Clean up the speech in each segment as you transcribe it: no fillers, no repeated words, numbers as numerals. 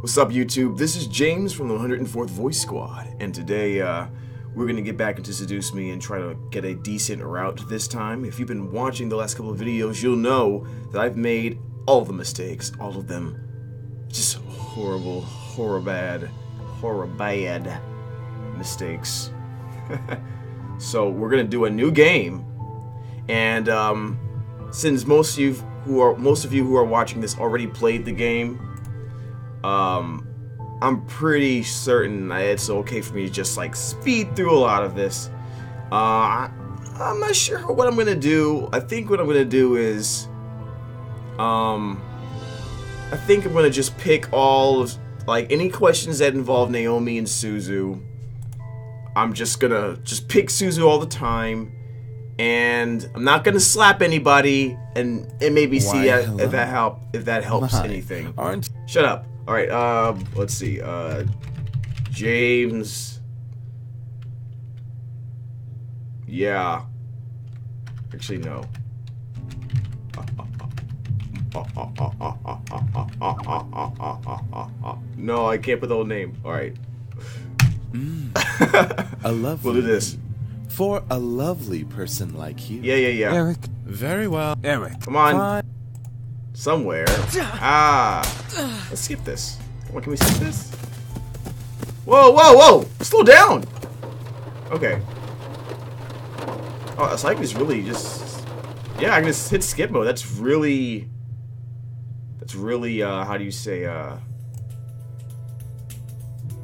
What's up, YouTube? This is James from the 104th Voice Squad, and today we're going to get back into Seduce Me and try to get a decent route this time. If you've been watching the last couple of videos, you'll know that I've made all the mistakes, all of them. Just horrible, horror bad mistakes. So we're going to do a new game, and since most of you who are watching this already played the game, I'm pretty certain it's okay for me to just like speed through a lot of this. I'm not sure what I'm gonna do. I think what I'm gonna do is, I think I'm gonna just pick all of like any questions that involve Naomi and Suzu. I'm just gonna pick Suzu all the time, and I'm not gonna slap anybody, and maybe see if that helps anything. Aren't shut up. All right, let's see, James, yeah, actually, no, no, I can't put the whole name, all right, a lovely, we'll do this, for a lovely person like you, yeah, Eric, very well, Eric, come on, somewhere. Ah, let's skip this. What, can we skip this? Whoa, whoa, whoa! Slow down! Okay. Oh, so I can just really just... Yeah, I can just hit skip mode. That's really... That's really, how do you say,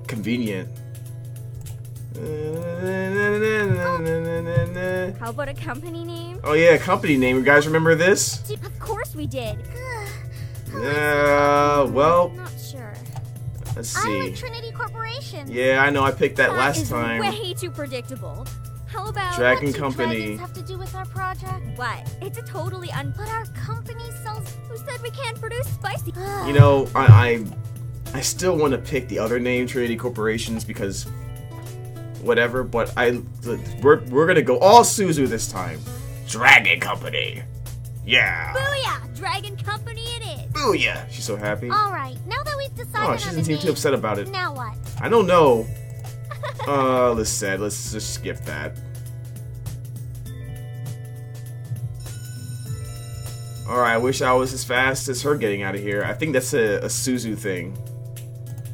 convenient. How about a company name? Oh yeah, company name. You guys remember this? Of course we did. Well, I'm not sure. Let's see. I like Trinity Corporation. Yeah, I know. I picked that last time. Way too predictable. How about Dragon Company? Have to do with our project? What? It's a totally But our company sells. Who said we can't produce spicy? You know, I still want to pick the other name, Trinity Corporations, because. Whatever, but we're gonna go all Suzu this time. Dragon Company. Yeah. Booyah! Dragon Company it is. Booyah! She's so happy. All right, now that we've decided on the name. Oh, she doesn't seem too upset about it. Now what? I don't know. Lisette, let's just skip that. All right, I wish I was as fast as her getting out of here. I think that's a Suzu thing.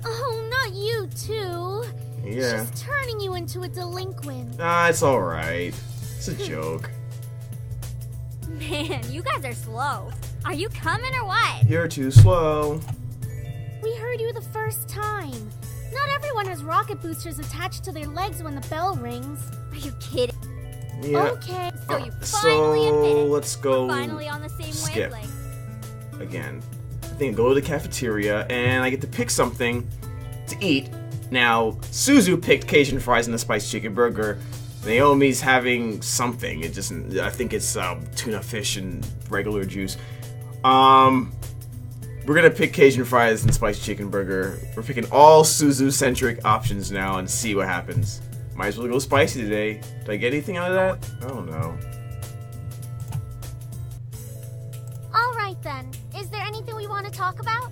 Oh, not you too. Yeah. She's turning you into a delinquent. Nah, it's alright. It's a joke. Man, you guys are slow. Are you coming or what? You're too slow. We heard you the first time. Not everyone has rocket boosters attached to their legs when the bell rings. Are you kidding? Yeah. Okay, so you finally admit it. Let's go. We're finally on the same wavelength. Again. I think I go to the cafeteria and I get to pick something to eat. Now, Suzu picked Cajun fries and a spiced chicken burger. Naomi's having something. It just, I think it's tuna fish and regular juice. We're gonna pick Cajun fries and spiced chicken burger. We're picking all Suzu-centric options now and see what happens. Might as well go spicy today. Did I get anything out of that? I don't know. All right then. Is there anything we want to talk about?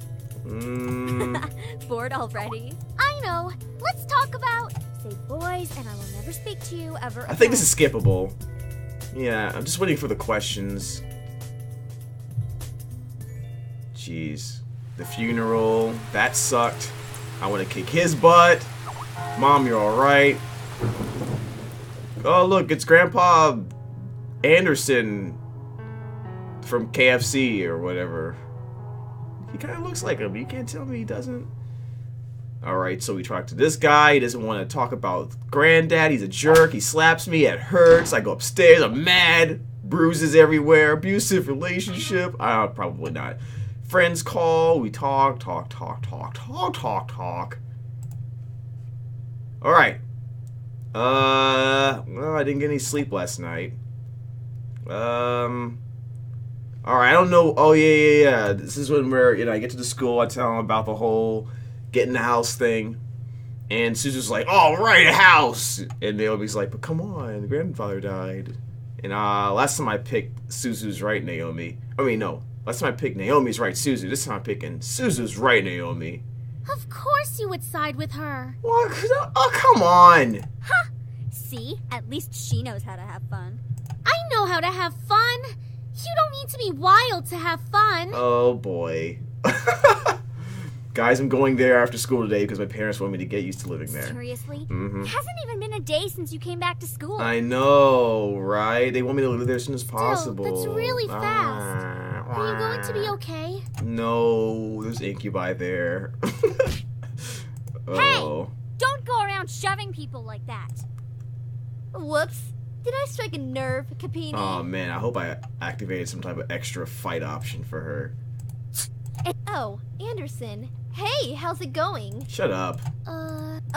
Bored already? I know. Let's talk about say boys and I will never speak to you ever again. I think this is skippable. Yeah, I'm just waiting for the questions. Jeez. The funeral. That sucked. I want to kick his butt. Mom, you're alright. Oh, look, it's Grandpa Anderson from KFC or whatever. He kind of looks like him. You can't tell me he doesn't. Alright, so we talk to this guy. He doesn't want to talk about Granddad. He's a jerk. He slaps me. It hurts. I go upstairs. I'm mad. Bruises everywhere. Abusive relationship. Probably not. Friends call. We talk. Alright. Well, I didn't get any sleep last night. Alright, I don't know. Oh, yeah. This is when we're, you know, I get to the school. I tell them about the whole getting the house thing. And Susan's like, alright, a house! And Naomi's like, but come on, the grandfather died. And last time I picked Suzu's right, Naomi. I mean, no. Last time I picked Naomi's right, Suzu. This time I'm picking Suzu's right, Naomi. Of course you would side with her. What? Oh, come on. Huh. See? At least she knows how to have fun. I know how to have fun. You don't need to be wild to have fun. Oh, boy. Guys, I'm going there after school today because my parents want me to get used to living there. Seriously? Mm-hmm. It hasn't even been a day since you came back to school. I know, right? They want me to live there as soon as possible. Still, that's really fast. Are you going to be okay? No, there's incubi there. Oh. Hey, don't go around shoving people like that. Whoops. Did I strike a nerve, Capini? Oh, man, I hope I activated some type of extra fight option for her. Oh, Anderson. Hey, how's it going? Shut up. That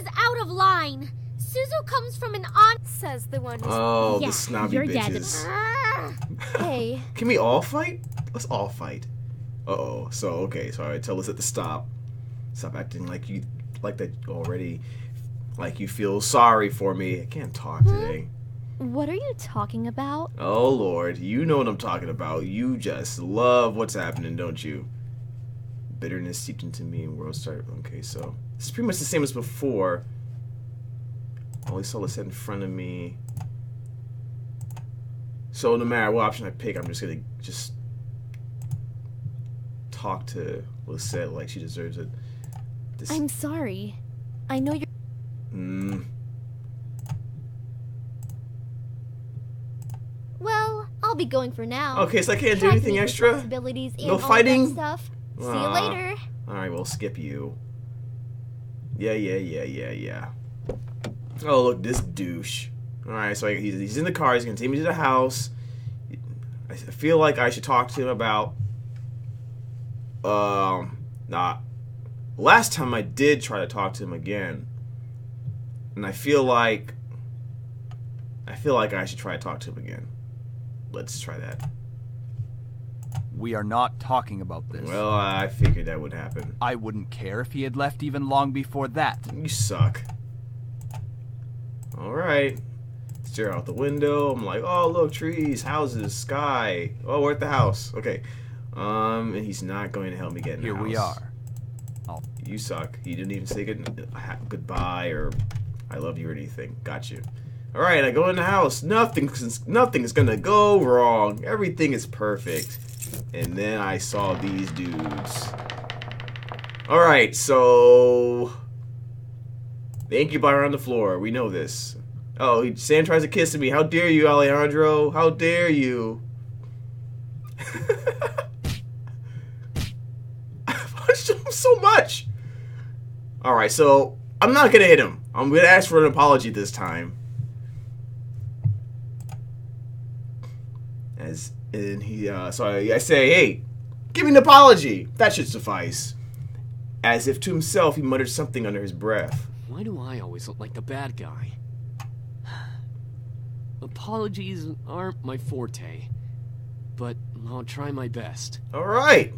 is out of line. Suzu comes from an aunt, says the one who's... Oh, yeah, the snobby bitches. Hey. Can we all fight? Let's all fight. Uh-oh. So, okay, sorry. Tell us at the stop. Stop acting like you... Like that already. Like you feel sorry for me. I can't talk today. What are you talking about? Oh, Lord. You know what I'm talking about. You just love what's happening, don't you? Bitterness seeped into me and world started. Okay, so it's pretty much the same as before. Only saw Lisette in front of me. So no matter what option I pick, I'm just gonna just talk to Lisette like she deserves it. This I'm sorry. I know you're... Well, I'll be going for now. Okay, so I can't do anything extra? No fighting? Stuff. See you later. Alright, we'll skip you. Yeah. Oh, look, this douche. Alright, so he's in the car. He's going to take me to the house. I feel like I should talk to him about... Nah. Last time I did try to talk to him again. And I feel like I should try to talk to him again. Let's try that. We are not talking about this. Well, I figured that would happen. I wouldn't care if he had left even long before that. You suck. Alright. Stare out the window. I'm like, oh, look, trees, houses, sky. Oh, we're at the house. Okay. And he's not going to help me get in the house. Here we are. Oh. You suck. You didn't even say goodbye or I love you or anything. Got you. Alright, I go in the house. Nothing's gonna go wrong. Everything is perfect. And then I saw these dudes. Alright, so... The incubi are on the floor. We know this. Oh, Sam tries to kiss me. How dare you, Alejandro? How dare you? I punched him so much. All right, so I'm not going to hit him. I'm going to ask for an apology this time. So I say, hey, give me an apology. That should suffice. As if to himself, he muttered something under his breath. Why do I always look like the bad guy? Apologies aren't my forte, but I'll try my best. All right.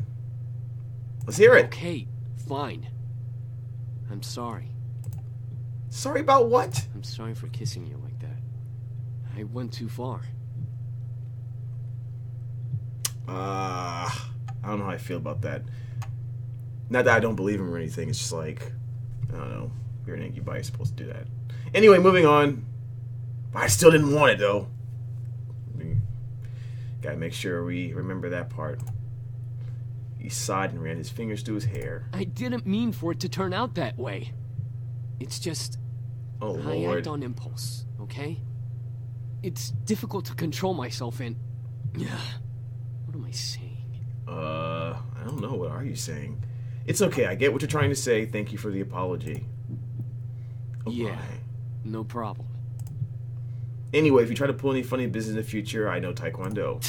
Let's hear it. Okay, fine. I'm sorry. Sorry about what? I'm sorry for kissing you like that. I went too far. I don't know how I feel about that. Not that I don't believe him or anything. It's just like, I don't know. You're an incubi, you're supposed to do that. Anyway, moving on. I still didn't want it, though. We gotta make sure we remember that part. He sighed and ran his fingers through his hair. I didn't mean for it to turn out that way. It's just... Oh, Lord. I act on impulse, okay? It's difficult to control myself and... What am I saying? I don't know. What are you saying? It's okay. I get what you're trying to say. Thank you for the apology. Oh, yeah, no problem. Anyway, if you try to pull any funny business in the future, I know Taekwondo.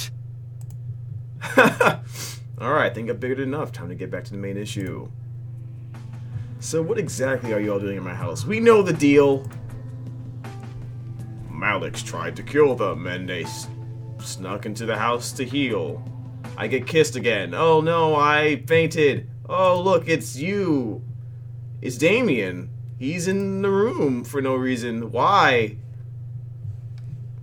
Alright, I think I've figured it enough. Time to get back to the main issue. So what exactly are you all doing in my house? We know the deal. Malix tried to kill them, and they snuck into the house to heal. I get kissed again. Oh no, I fainted. Oh look, it's you. It's Damien. He's in the room for no reason. Why?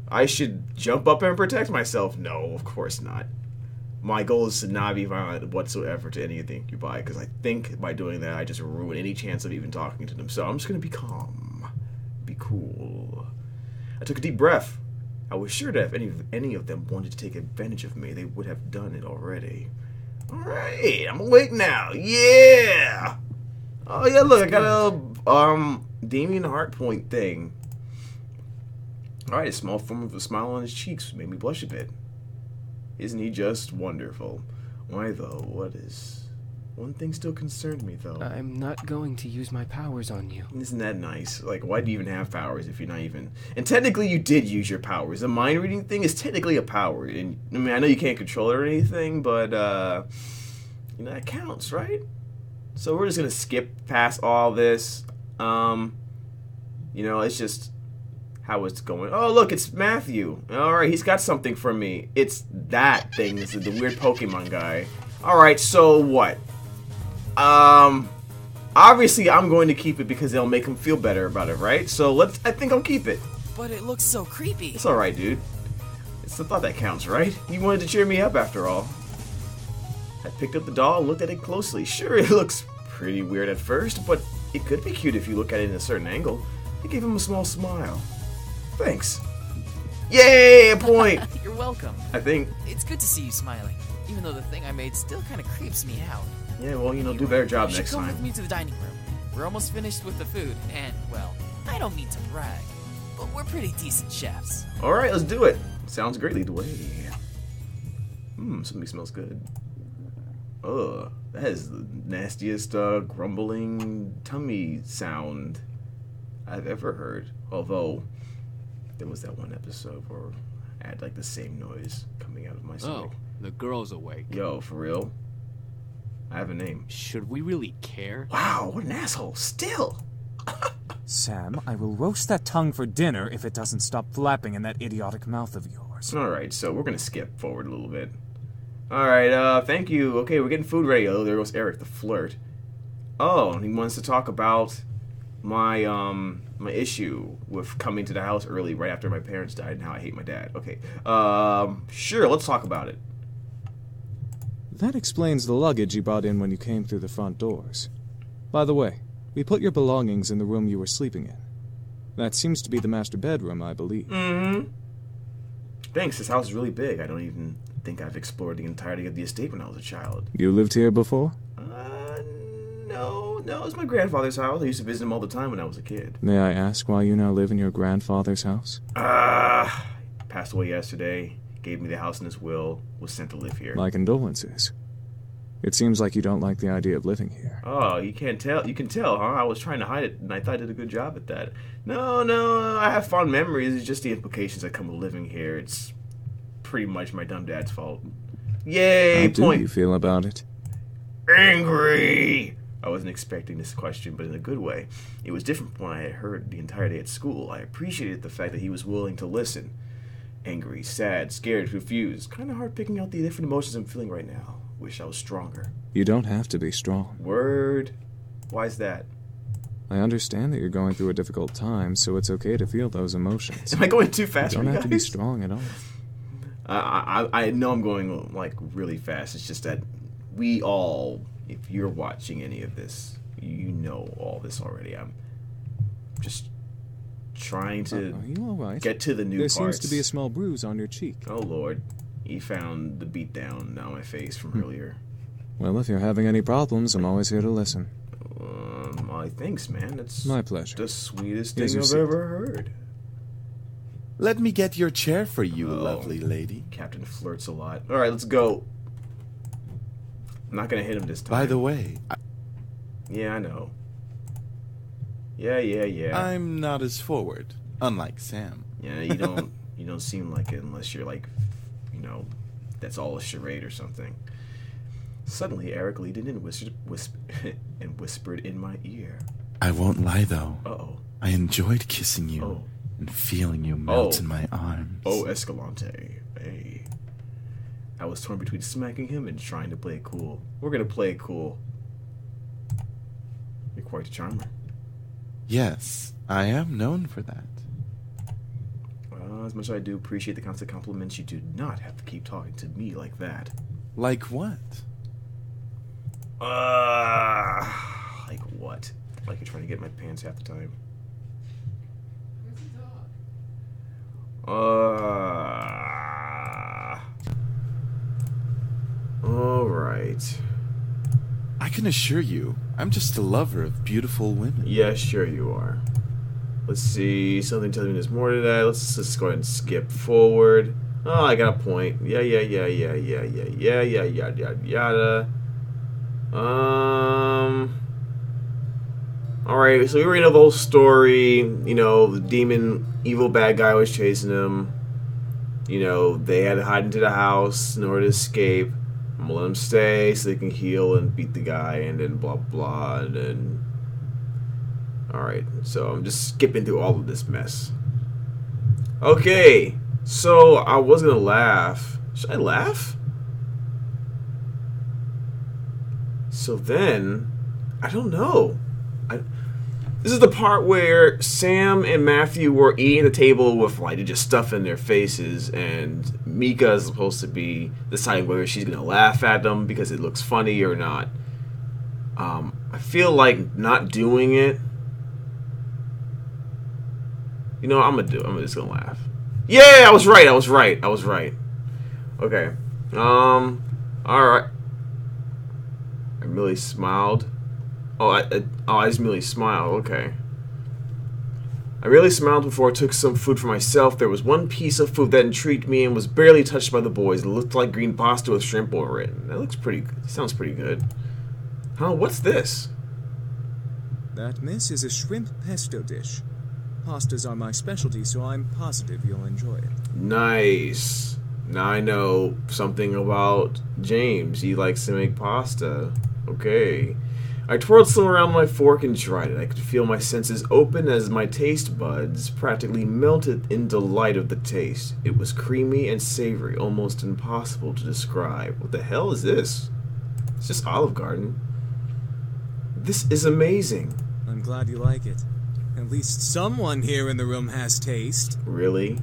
I should jump up and protect myself. No, of course not. My goal is to not be violent whatsoever to anything you buy, because I think by doing that, I just ruin any chance of even talking to them. So I'm just going to be calm. Be cool. I took a deep breath. I was sure that if any of them wanted to take advantage of me, they would have done it already. Alright, I'm awake now. Yeah! Oh, yeah, look, I got a little Damien heart point thing. Alright, a small form of a smile on his cheeks made me blush a bit. Isn't he just wonderful? Why, though, what is... One thing still concerned me, though. I'm not going to use my powers on you. Isn't that nice? Like, why do you even have powers if you're not even... And technically, you did use your powers. The mind-reading thing is technically a power. And I mean, I know you can't control it or anything, but, you know, that counts, right? So we're just going to skip past all this. You know, it's just how it's going. Oh, look, it's Matthew. All right, he's got something for me. It's that thing. This is the weird Pokemon guy. All right, so what? Obviously I'm going to keep it because they'll make him feel better about it, right? So I think I'll keep it. But it looks so creepy. It's alright, dude. It's the thought that counts, right? You wanted to cheer me up after all. I picked up the doll and looked at it closely. Sure, it looks pretty weird at first, but it could be cute if you look at it in a certain angle. I gave him a small smile. Thanks. Yay, a point! You're welcome. I think. It's good to see you smiling, even though the thing I made still kind of creeps me out. Yeah, well, you know, do a better job next time. Come with me to the dining room. We're almost finished with the food, and, well, I don't mean to brag, but we're pretty decent chefs. All right, let's do it. Sounds great. Lead the way. Something smells good. Ugh, that is the nastiest grumbling tummy sound I've ever heard. Although, there was that one episode where I had, like, the same noise coming out of my stomach. Oh, the girl's awake. Yo, for real? I have a name. Should we really care? Wow, what an asshole. Still. Sam, I will roast that tongue for dinner if it doesn't stop flapping in that idiotic mouth of yours. Alright, so we're going to skip forward a little bit. Alright, thank you. Okay, we're getting food ready. Oh, there goes Eric, the flirt. Oh, and he wants to talk about my, my issue with coming to the house early right after my parents died and how I hate my dad. Okay, sure, let's talk about it. That explains the luggage you brought in when you came through the front doors. By the way, we put your belongings in the room you were sleeping in. That seems to be the master bedroom, I believe. Mm-hmm. Thanks, this house is really big. I don't even think I've explored the entirety of the estate when I was a child. You lived here before? No, it was my grandfather's house. I used to visit him all the time when I was a kid. May I ask why you now live in your grandfather's house? Passed away yesterday. Gave me the house in his will, was sent to live here. My condolences. It seems like you don't like the idea of living here. Oh, you can't tell. You can tell, huh? I was trying to hide it, and I thought I did a good job at that. No, I have fond memories. It's just the implications that come with living here. It's pretty much my dumb dad's fault. Yay, point. How do you feel about it? Angry! I wasn't expecting this question, but in a good way. It was different from what I had heard the entire day at school. I appreciated the fact that he was willing to listen. Angry, sad, scared, confused. Kind of hard picking out the different emotions I'm feeling right now. Wish I was stronger. You don't have to be strong. Word. Why's that? I understand that you're going through a difficult time, so it's okay to feel those emotions. Am I going too fast? You don't have to be strong at all. I know I'm going, like, really fast. It's just that we all, if you're watching any of this, you know all this already. I'm just trying to get to the new parts. There seems to be a small bruise on your cheek. Oh, Lord. He found the beatdown on my face from earlier. Well, if you're having any problems, I'm always here to listen. Thanks, man. It's my pleasure. The sweetest thing I've ever heard. Let me get your chair for you, lovely lady. Captain flirts a lot. All right, let's go. I'm not going to hit him this time. By the way... Yeah, I know. Yeah. I'm not as forward, unlike Sam. Yeah, you don't seem like it unless you're like, you know, that's all a charade or something. Suddenly, Eric leaned in and whispered in my ear. I won't lie, though. Uh-oh. I enjoyed kissing you and feeling you melt in my arms. Oh, Escalante. Hey. I was torn between smacking him and trying to play it cool. We're going to play it cool. You're quite a charmer. Yes, I am known for that. Well, as much as I do appreciate the constant compliments, you do not have to keep talking to me like that. Like what? Like what? Like I'm trying to get my pants half the time. Where's the dog? All right. I can assure you, I'm just a lover of beautiful women. Yeah, sure you are. Let's see, something tells me there's more to that. Let's just go ahead and skip forward. Oh, I got a point. Yeah. Alright, so we already know the whole story. You know, the demon, evil bad guy was chasing him. You know, they had to hide into the house in order to escape. I'm gonna let them stay so they can heal and beat the guy and then blah blah and then... Alright, so I'm just skipping through all of this mess. Okay, so I was gonna laugh. Should I laugh? So then, I don't know. This is the part where Sam and Matthew were eating at the table with like just stuff in their faces, and Mika is supposed to be deciding whether she's gonna laugh at them because it looks funny or not. I feel like not doing it. You know, I'm just gonna laugh. Yeah, I was right. Okay. Alright. I merely smiled. Oh, I just merely smiled. Okay. I really smiled before I took some food for myself. There was one piece of food that intrigued me and was barely touched by the boys. It looked like green pasta with shrimp over it. That looks pretty good. Sounds pretty good. Huh, what's this? That, miss, is a shrimp pesto dish. Pastas are my specialty, so I'm positive you'll enjoy it. Nice. Now I know something about James. He likes to make pasta. Okay. I twirled some around my fork and tried it. I could feel my senses open as my taste buds practically melted in delight of the taste. It was creamy and savory, almost impossible to describe. What the hell is this? It's just Olive Garden. This is amazing. I'm glad you like it. At least someone here in the room has taste. Really?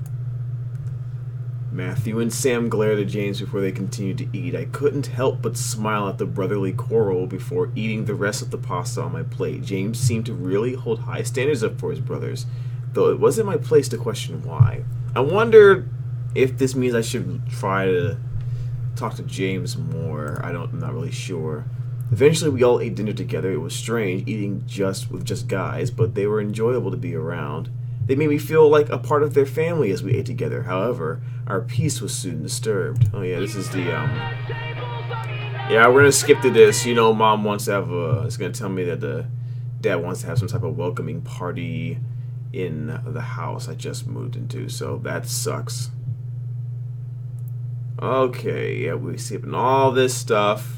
Matthew and Sam glared at James before they continued to eat. I couldn't help but smile at the brotherly quarrel before eating the rest of the pasta on my plate. James seemed to really hold high standards up for his brothers, though it wasn't my place to question why. I wonder if this means I should try to talk to James more. I'm not really sure. Eventually, we all ate dinner together. It was strange, eating with just guys, but they were enjoyable to be around. They made me feel like a part of their family as we ate together. However, our peace was soon disturbed. Oh yeah, this is the, yeah, we're gonna skip through this. You know, Mom wants to have a... It's gonna tell me that the Dad wants to have some type of welcoming party in the house I just moved into, so that sucks. Okay, yeah, we're skipping all this stuff.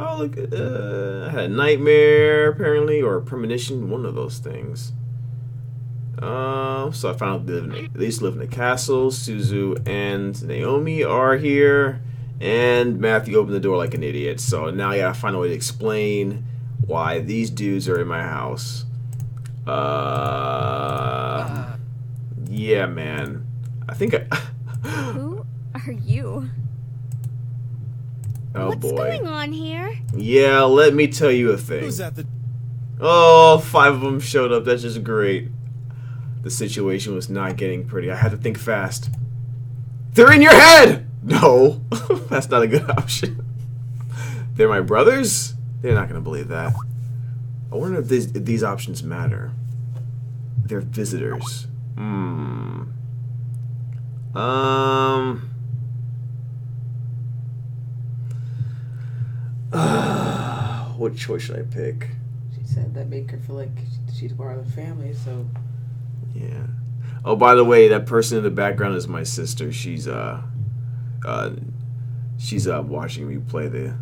Oh, look, I had a nightmare, apparently, or a premonition, one of those things. So I found out they live in a castle. Suzu and Naomi are here, and Matthew opened the door like an idiot. So now I gotta find a way to explain why these dudes are in my house. Yeah, man. I think I... Who are you? Oh, what's boy. Going on here? Yeah, let me tell you a thing. Who's at the... Oh, 5 of them showed up. That's just great. The situation was not getting pretty. I had to think fast. They're in your head! No. That's not a good option. They're my brothers? They're not going to believe that. I wonder if these options matter. They're visitors. What choice should I pick? She said that make her feel like she's part of the family, so... Yeah. Oh, by the way, that person in the background is my sister. She's watching me play the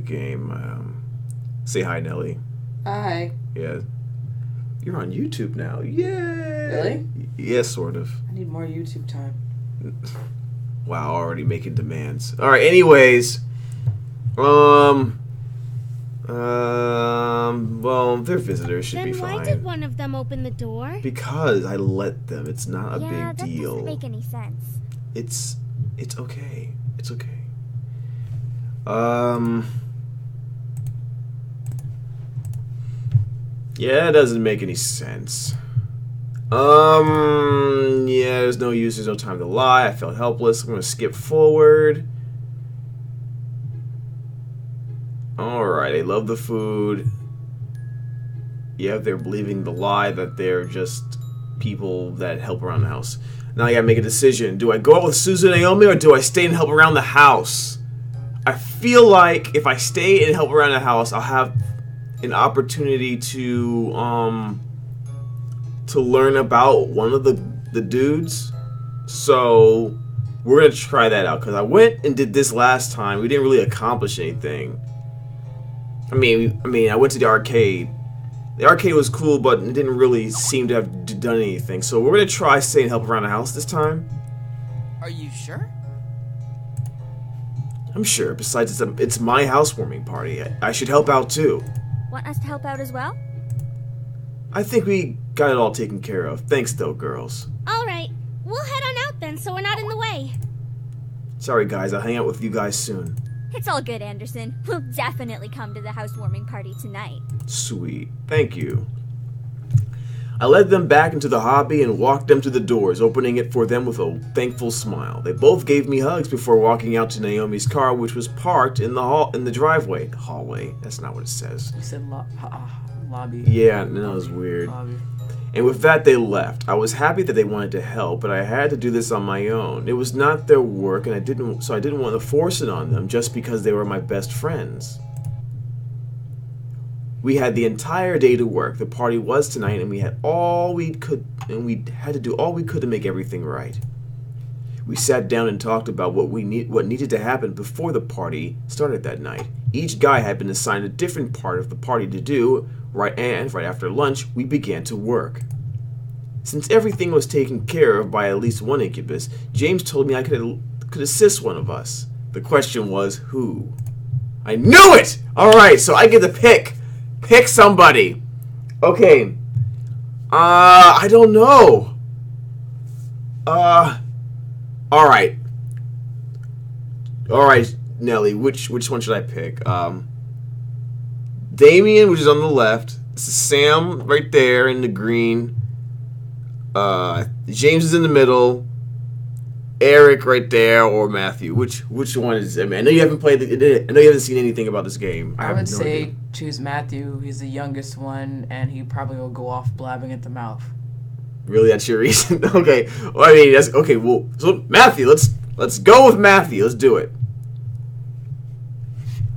game. Say hi, Nelly. Hi. Yeah. You're on YouTube now. Yay! Really? Yeah, sort of. I need more YouTube time. Wow, already making demands. Alright, anyways... well, their visitors should be fine. Then why did one of them open the door? Because I let them. It's not a big deal. Yeah, that doesn't make any sense. It's okay. Yeah, it doesn't make any sense. Yeah, there's no use, there's no time to lie. I felt helpless. I'm gonna skip forward. Alright, I love the food. Yeah, they're believing the lie that they're just people that help around the house. Now I gotta make a decision. Do I go out with Suzu and Naomi, or do I stay and help around the house? I feel like if I stay and help around the house, I'll have an opportunity to learn about one of the dudes. So we're gonna try that out, because I went and did this last time. We didn't really accomplish anything. I went to the arcade. The arcade was cool, but it didn't really seem to have done anything. So we're gonna try stay and help around the house this time. Are you sure? I'm sure. Besides, it's my housewarming party. I should help out too. Want us to help out as well? I think we got it all taken care of. Thanks, though, girls. All right. We'll head on out then, so we're not in the way. Sorry, guys. I'll hang out with you guys soon. It's all good, Anderson. We'll definitely come to the housewarming party tonight. Sweet. Thank you. I led them back into the lobby and walked them to the doors, opening it for them with a thankful smile. They both gave me hugs before walking out to Naomi's car, which was parked in the driveway. Hallway. That's not what it says. You said lobby. Yeah, that was weird. Lobby. And with that, they left. I was happy that they wanted to help, but I had to do this on my own. It was not their work, and I didn't want to force it on them just because they were my best friends. We had the entire day to work. The party was tonight, and we had to do all we could to make everything right. We sat down and talked about what needed to happen before the party started that night. Each guy had been assigned a different part of the party to do. Right after lunch, we began to work. Since everything was taken care of by at least one incubus, James told me I could assist one of us. The question was, who? I knew it! Alright, so I get to pick. Pick somebody. Okay. I don't know. Alright. Alright, Nelly, which one should I pick? Damien, which is on the left. This is Sam right there in the green. James is in the middle. Eric right there, or Matthew. Which one is? I know you haven't played. I know you haven't seen anything about this game. I would say choose Matthew. He's the youngest one, and he probably will go off blabbing at the mouth. Really, that's your reason? Okay. Well, I mean, that's okay. Well, so Matthew, let's go with Matthew. Let's do it.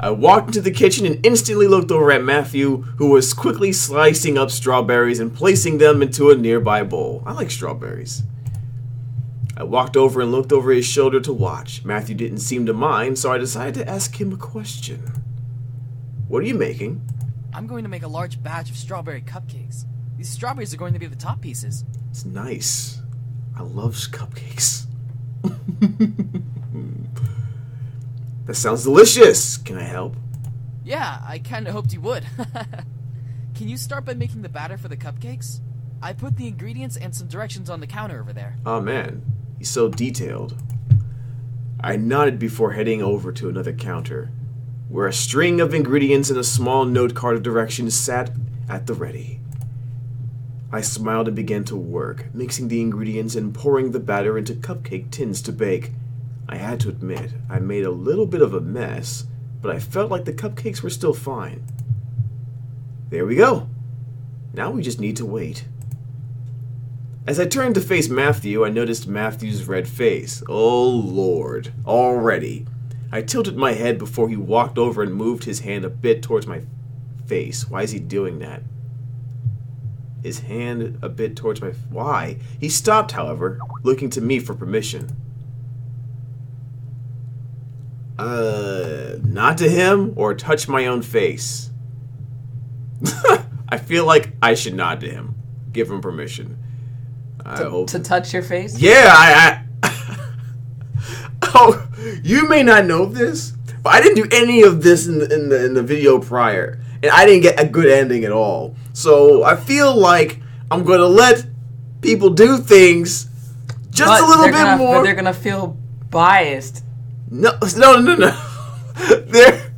I walked into the kitchen and instantly looked over at Matthew, who was quickly slicing up strawberries and placing them into a nearby bowl. I like strawberries. I walked over and looked over his shoulder to watch. Matthew didn't seem to mind, so I decided to ask him a question. What are you making? I'm going to make a large batch of strawberry cupcakes. These strawberries are going to be the top pieces. It's nice. I love cupcakes. That sounds delicious. Can I help? Yeah, I kinda hoped you would. Can you start by making the batter for the cupcakes? I put the ingredients and some directions on the counter over there. Oh man, he's so detailed. I nodded before heading over to another counter, where a string of ingredients and a small note card of directions sat at the ready. I smiled and began to work, mixing the ingredients and pouring the batter into cupcake tins to bake. I had to admit, I made a little bit of a mess, but I felt like the cupcakes were still fine. There we go. Now we just need to wait. As I turned to face Matthew, I noticed Matthew's red face. Oh Lord, already. I tilted my head before he walked over and moved his hand a bit towards my face. Why is he doing that? His hand a bit towards my... Why? He stopped, however, looking to me for permission. Not to him or touch my own face. I feel like I should nod to him. Give him permission. To touch your face? Yeah, Oh, you may not know this, but I didn't do any of this in the video prior, and I didn't get a good ending at all. So I feel like I'm gonna let people do things just a little bit more. But they're gonna feel biased. No.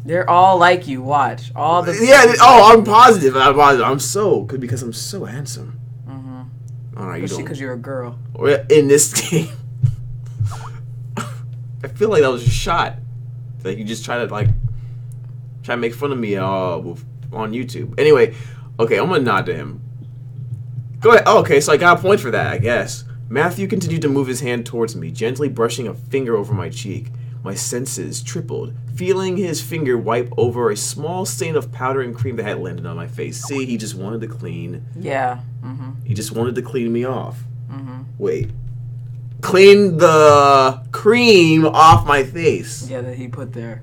They're all like you. Watch all the. Yeah. Oh, I'm positive. Because I'm so handsome. Mm-hmm. All right. Especially because you're a girl. In this game, I feel like that was a shot. Like you just try to make fun of me on YouTube. Anyway, okay, I'm gonna nod to him. Go ahead. Oh, okay, so I got a point for that, I guess. Matthew continued to move his hand towards me, gently brushing a finger over my cheek. My senses tripled, feeling his finger wipe over a small stain of powder and cream that had landed on my face. See, he just wanted to clean. Yeah. Mm-hmm. He just wanted to clean me off. Mm-hmm. Wait. Clean the cream off my face. Yeah, that he put there.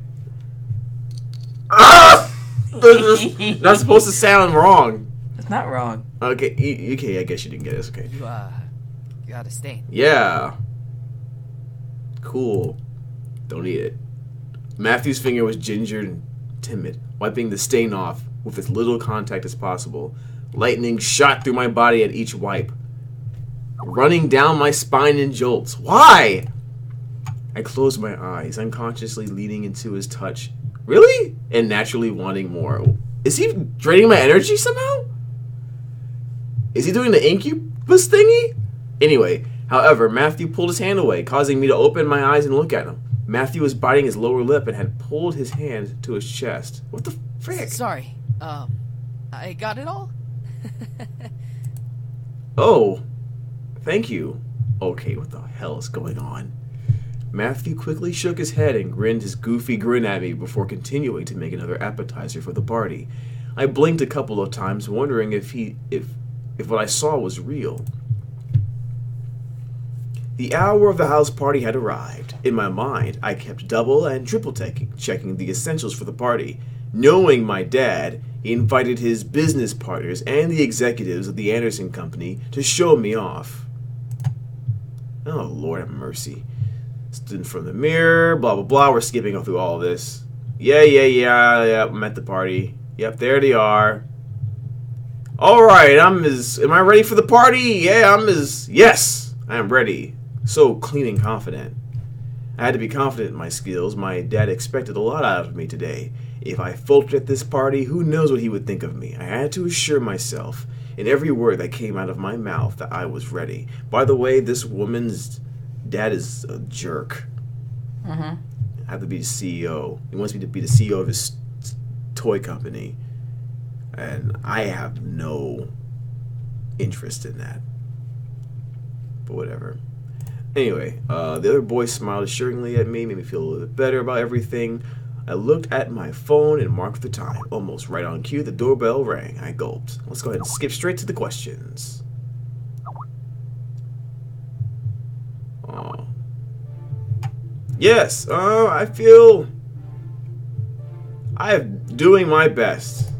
Ah! Not supposed to sound wrong. It's not wrong. Okay, I guess you didn't get it. It's okay. You got a stain. Yeah. Cool. Don't eat it. Matthew's finger was gingered and timid, wiping the stain off with as little contact as possible. Lightning shot through my body at each wipe, running down my spine in jolts. Why? I closed my eyes, unconsciously leaning into his touch. Really? And naturally wanting more. Is he draining my energy somehow? Is he doing the incubus thingy? Anyway, however, Matthew pulled his hand away, causing me to open my eyes and look at him. Matthew was biting his lower lip and had pulled his hand to his chest. What the frick? Sorry, I got it all? Oh, thank you. Okay, what the hell is going on? Matthew quickly shook his head and grinned his goofy grin at me before continuing to make another appetizer for the party. I blinked a couple of times, wondering if what I saw was real. The hour of the house party had arrived. In my mind, I kept double and triple checking the essentials for the party. Knowing my dad, he invited his business partners and the executives of the Anderson Company to show me off. Oh, Lord have mercy. Stood in front of the mirror, blah, blah, blah. We're skipping all through all this. Yeah, I'm at the party. Yep, there they are. All right, am I ready for the party? Yeah, yes, I am ready. So clean and confident. I had to be confident in my skills. My dad expected a lot out of me today. If I faltered at this party, who knows what he would think of me. I had to assure myself in every word that came out of my mouth that I was ready. By the way, this woman's dad is a jerk. Mm-hmm. I have to be the CEO. He wants me to be the CEO of his toy company. And I have no interest in that. But whatever. Anyway, the other boy smiled assuringly at me, made me feel a little bit better about everything. I looked at my phone and marked the time. Almost right on cue, the doorbell rang. I gulped. Let's go ahead and skip straight to the questions. Oh. Yes, I feel I am doing my best.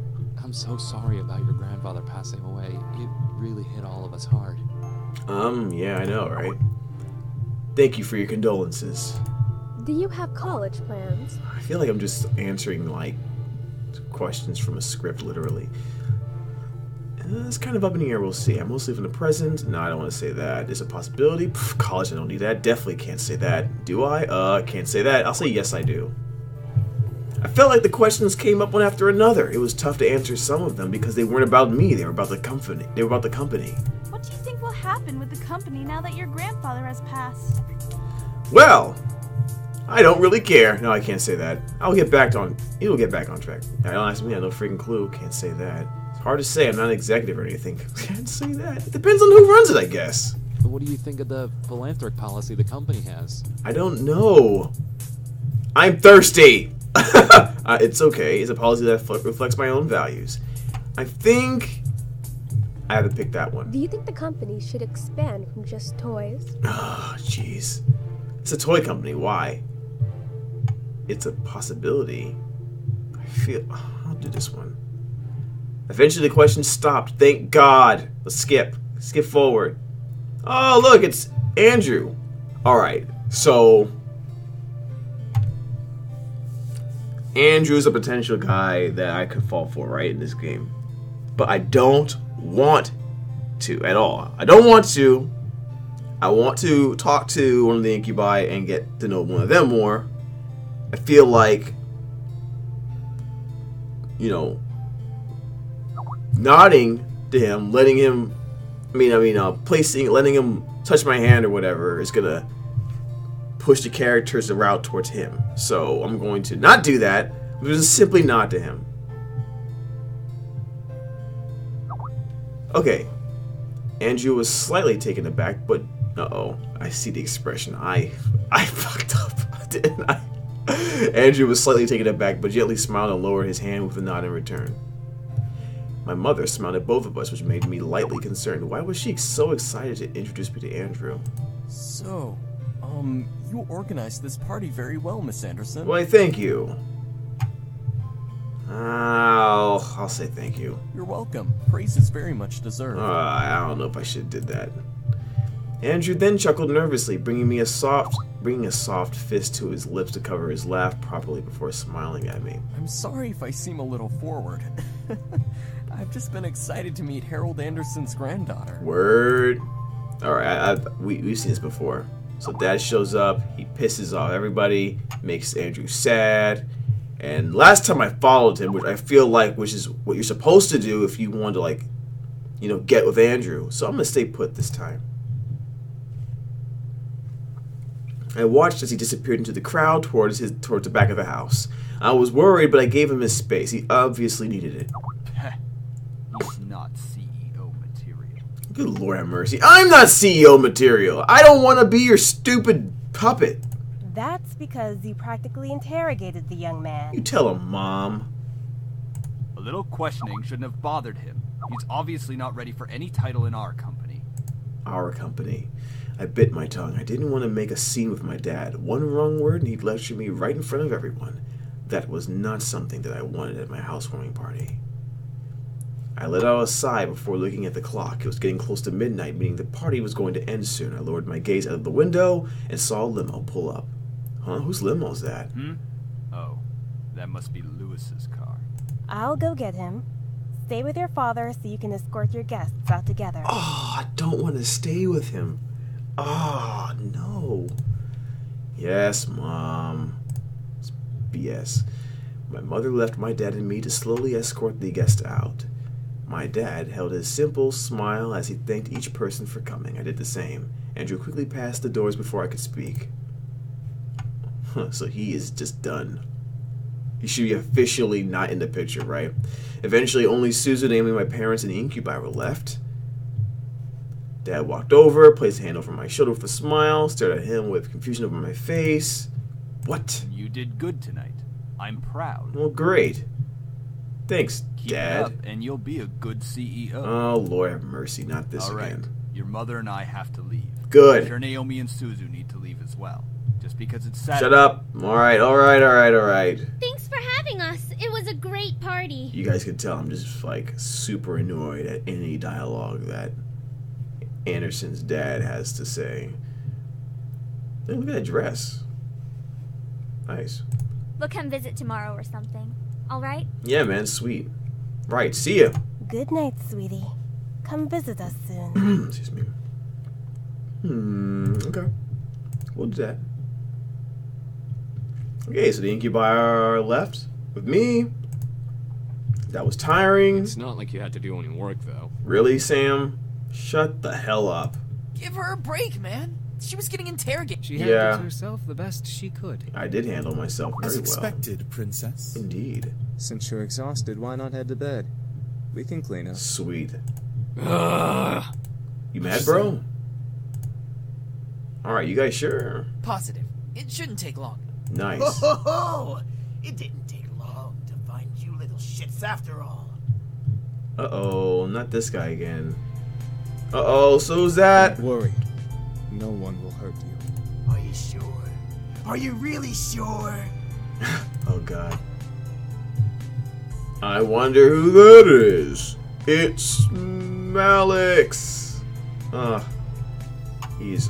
I'm so sorry about your grandfather passing away. It really hit all of us hard. Yeah, I know, right? Thank you for your condolences. Do you have college plans? I feel like I'm just answering, questions from a script, literally. It's kind of up in the air, we'll see. I mostly live in the present. No, I don't want to say that. There's a possibility. Pff, college, I don't need that. Definitely can't say that. Do I? Can't say that. I'll say yes, I do. I felt like the questions came up one after another. It was tough to answer some of them because they weren't about me. They were about the company. What do you think will happen with the company now that your grandfather has passed? Well, I don't really care. No, I can't say that. It'll get back on track. I don't ask me. I have no freaking clue. Can't say that. It's hard to say. I'm not an executive or anything. Can't say that. It depends on who runs it, I guess. But what do you think of the philanthropic policy the company has? I don't know. I'm thirsty. It's okay. It's a policy that reflects my own values. I think I had to pick that one. Do you think the company should expand from just toys? Oh, jeez. It's a toy company. Why? It's a possibility. I'll do this one. Eventually the question stopped. Thank God. Let's skip. Skip forward. Oh, look. It's Andrew. All right. So Andrew's a potential guy that I could fall for, right, in this game. But I don't want to at all. I don't want to. I want to talk to one of the incubi and get to know one of them more. I feel like you know, nodding to him, letting him, placing, letting him touch my hand or whatever is gonna push the characters route towards him. So I'm going to not do that. I'm just simply nod to him. Okay. Andrew was slightly taken aback, but uh-oh, I see the expression. I fucked up, didn't I? Andrew was slightly taken aback, but gently smiled and lowered his hand with a nod in return. My mother smiled at both of us, which made me lightly concerned. Why was she so excited to introduce me to Andrew? So, you organized this party very well, Miss Anderson. Why, thank you. I'll say thank you. You're welcome. Praise is very much deserved. I don't know if I should have did that. Andrew then chuckled nervously, bringing a soft fist to his lips to cover his laugh properly before smiling at me. I'm sorry if I seem a little forward. I've just been excited to meet Harold Anderson's granddaughter. Word. All right, we've seen this before. So Dad shows up, he pisses off everybody, makes Andrew sad. And last time I followed him, which I feel like, which is what you're supposed to do if you want to, like, you know, get with Andrew. So I'm going to stay put this time. I watched as he disappeared into the crowd towards the back of the house. I was worried, but I gave him his space. He obviously needed it. He's not CEO material. Good Lord have mercy. I'm not CEO material. I don't want to be your stupid puppet. That's because you practically interrogated the young man. You tell him, Mom. A little questioning shouldn't have bothered him. He's obviously not ready for any title in our company. Our company. I bit my tongue. I didn't want to make a scene with my dad. One wrong word and he'd lecture me right in front of everyone. That was not something that I wanted at my housewarming party. I let out a sigh before looking at the clock. It was getting close to midnight, meaning the party was going to end soon. I lowered my gaze out of the window and saw a limo pull up. Huh? Whose limo's that? Hmm? Oh, that must be Lewis's car. I'll go get him. Stay with your father so you can escort your guests out together. Oh, I don't want to stay with him. Oh, no. Yes, Mom. It's BS. My mother left my dad and me to slowly escort the guests out. My dad held his simple smile as he thanked each person for coming. I did the same. Andrew quickly passed the doors before I could speak. So he is just done. He should be officially not in the picture, right? Eventually, only Suzu, namely my parents, and the incubi were left. Dad walked over, placed a hand over my shoulder with a smile, stared at him with confusion over my face. What? You did good tonight. I'm proud. Well, great. Thanks, Keep Dad. It up and you'll be a good CEO. Oh, Lord have mercy. Not this again. All right. Your mother and I have to leave. Good. Sure, Naomi and Suzu need to leave as well. Just because it's Saturday. Shut up. All right. Thanks for having us. It was a great party. You guys can tell I'm just, like, super annoyed at any dialogue that Anderson's dad has to say. Hey, look at that dress. Nice. We'll come visit tomorrow or something. All right? Yeah, man. Sweet. Right. See ya. Good night, sweetie. Come visit us soon. Excuse me. Okay. We'll do that. Okay, so the incubi are left with me. That was tiring. It's not like you had to do any work, though. Really, Sam? Shut the hell up. Give her a break, man. She was getting interrogated. She handled herself the best she could. I did handle myself very well. As expected, well. Princess. Indeed. Since you're exhausted, why not head to bed? We can clean up. Sweet. You mad, bro? All right, you guys sure? Positive. It shouldn't take long. Nice. Oh, it didn't take long to find you little shits after all. Uh-oh, not this guy again. Uh-oh, so who's that? Don't worry. No one will hurt you. Are you sure? Are you really sure? Oh, God. I wonder who that is. It's Malix. He's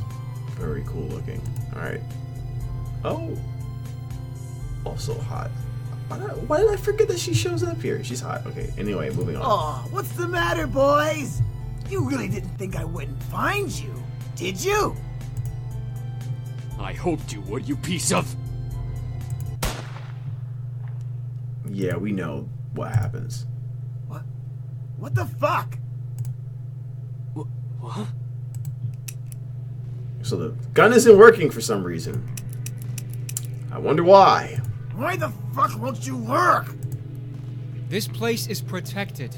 very cool looking. All right. Oh, also hot. Why did I forget that she shows up here? She's hot. Okay. Anyway, moving on. Oh, what's the matter, boys? You really didn't think I wouldn't find you, did you? I hoped you would, you piece of. Yeah, we know. what happens. What? What the fuck? What? So the gun isn't working for some reason. I wonder why. Why the fuck won't you work? This place is protected.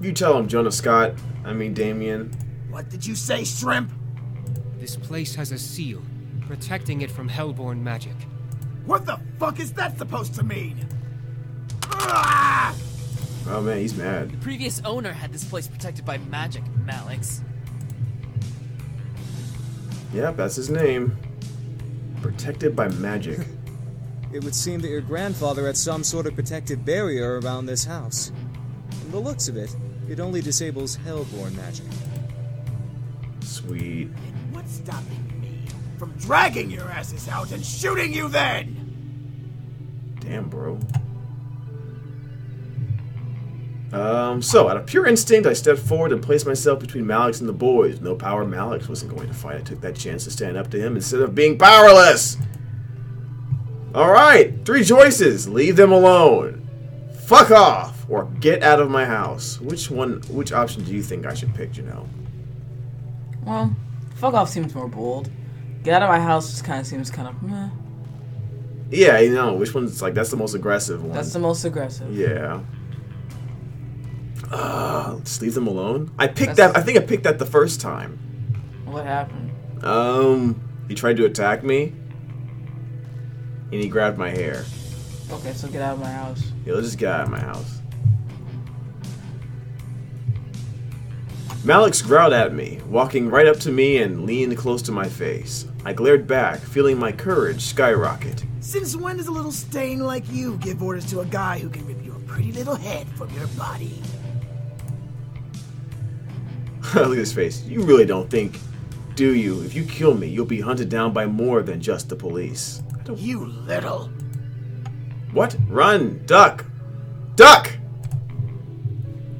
You tell him, Jonah Scott. I mean, Damien. What did you say, shrimp? This place has a seal, protecting it from hellborn magic. What the fuck is that supposed to mean? Oh man, he's mad. The previous owner had this place protected by magic, Malix. Yeah, that's his name. Protected by magic. It would seem that your grandfather had some sort of protective barrier around this house. From the looks of it, it only disables hellborn magic. Sweet. And what's stopping me from dragging your asses out and shooting you then? Damn, bro. So, out of pure instinct, I stepped forward and placed myself between Malix and the boys. No power, Malix wasn't going to fight. I took that chance to stand up to him instead of being powerless. Alright, three choices. Leave them alone. Fuck off. Or get out of my house. Which option do you think I should pick, Janelle? Well, fuck off seems more bold. Get out of my house just kind of seems kind of meh. Yeah, you know, which one's like, that's the most aggressive one. That's the most aggressive. Yeah. Just leave them alone. I think I picked that the first time. What happened? He tried to attack me, and he grabbed my hair. Okay, so get out of my house. Yeah, let's just get out of my house. Malix growled at me, walking right up to me and leaned close to my face. I glared back, feeling my courage skyrocket. Since when does a little stain like you give orders to a guy who can rip your pretty little head from your body? Look at his face. You really don't think, do you? If you kill me, you'll be hunted down by more than just the police. You little. What? Run! Duck! Duck!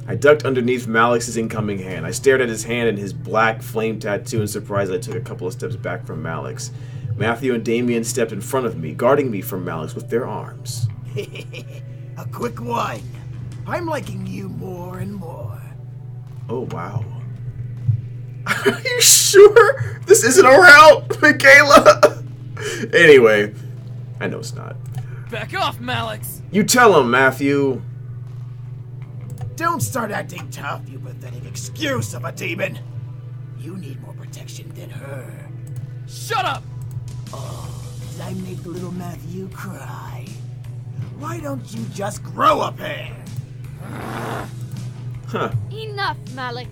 I ducked underneath Malix's incoming hand. I stared at his hand and his black flame tattoo in surprise. I took a couple of steps back from Malix. Matthew and Damien stepped in front of me, guarding me from Malix with their arms. A quick one. I'm liking you more and more. Oh, wow. Are you sure this isn't our out, Michaela? Anyway, I know it's not. Back off, Malix! You tell him, Matthew. Don't start acting tough, you pathetic excuse of a demon. You need more protection than her. Shut up! Oh, did I make little Matthew cry? Why don't you just grow a pair? Huh. Enough, Malix.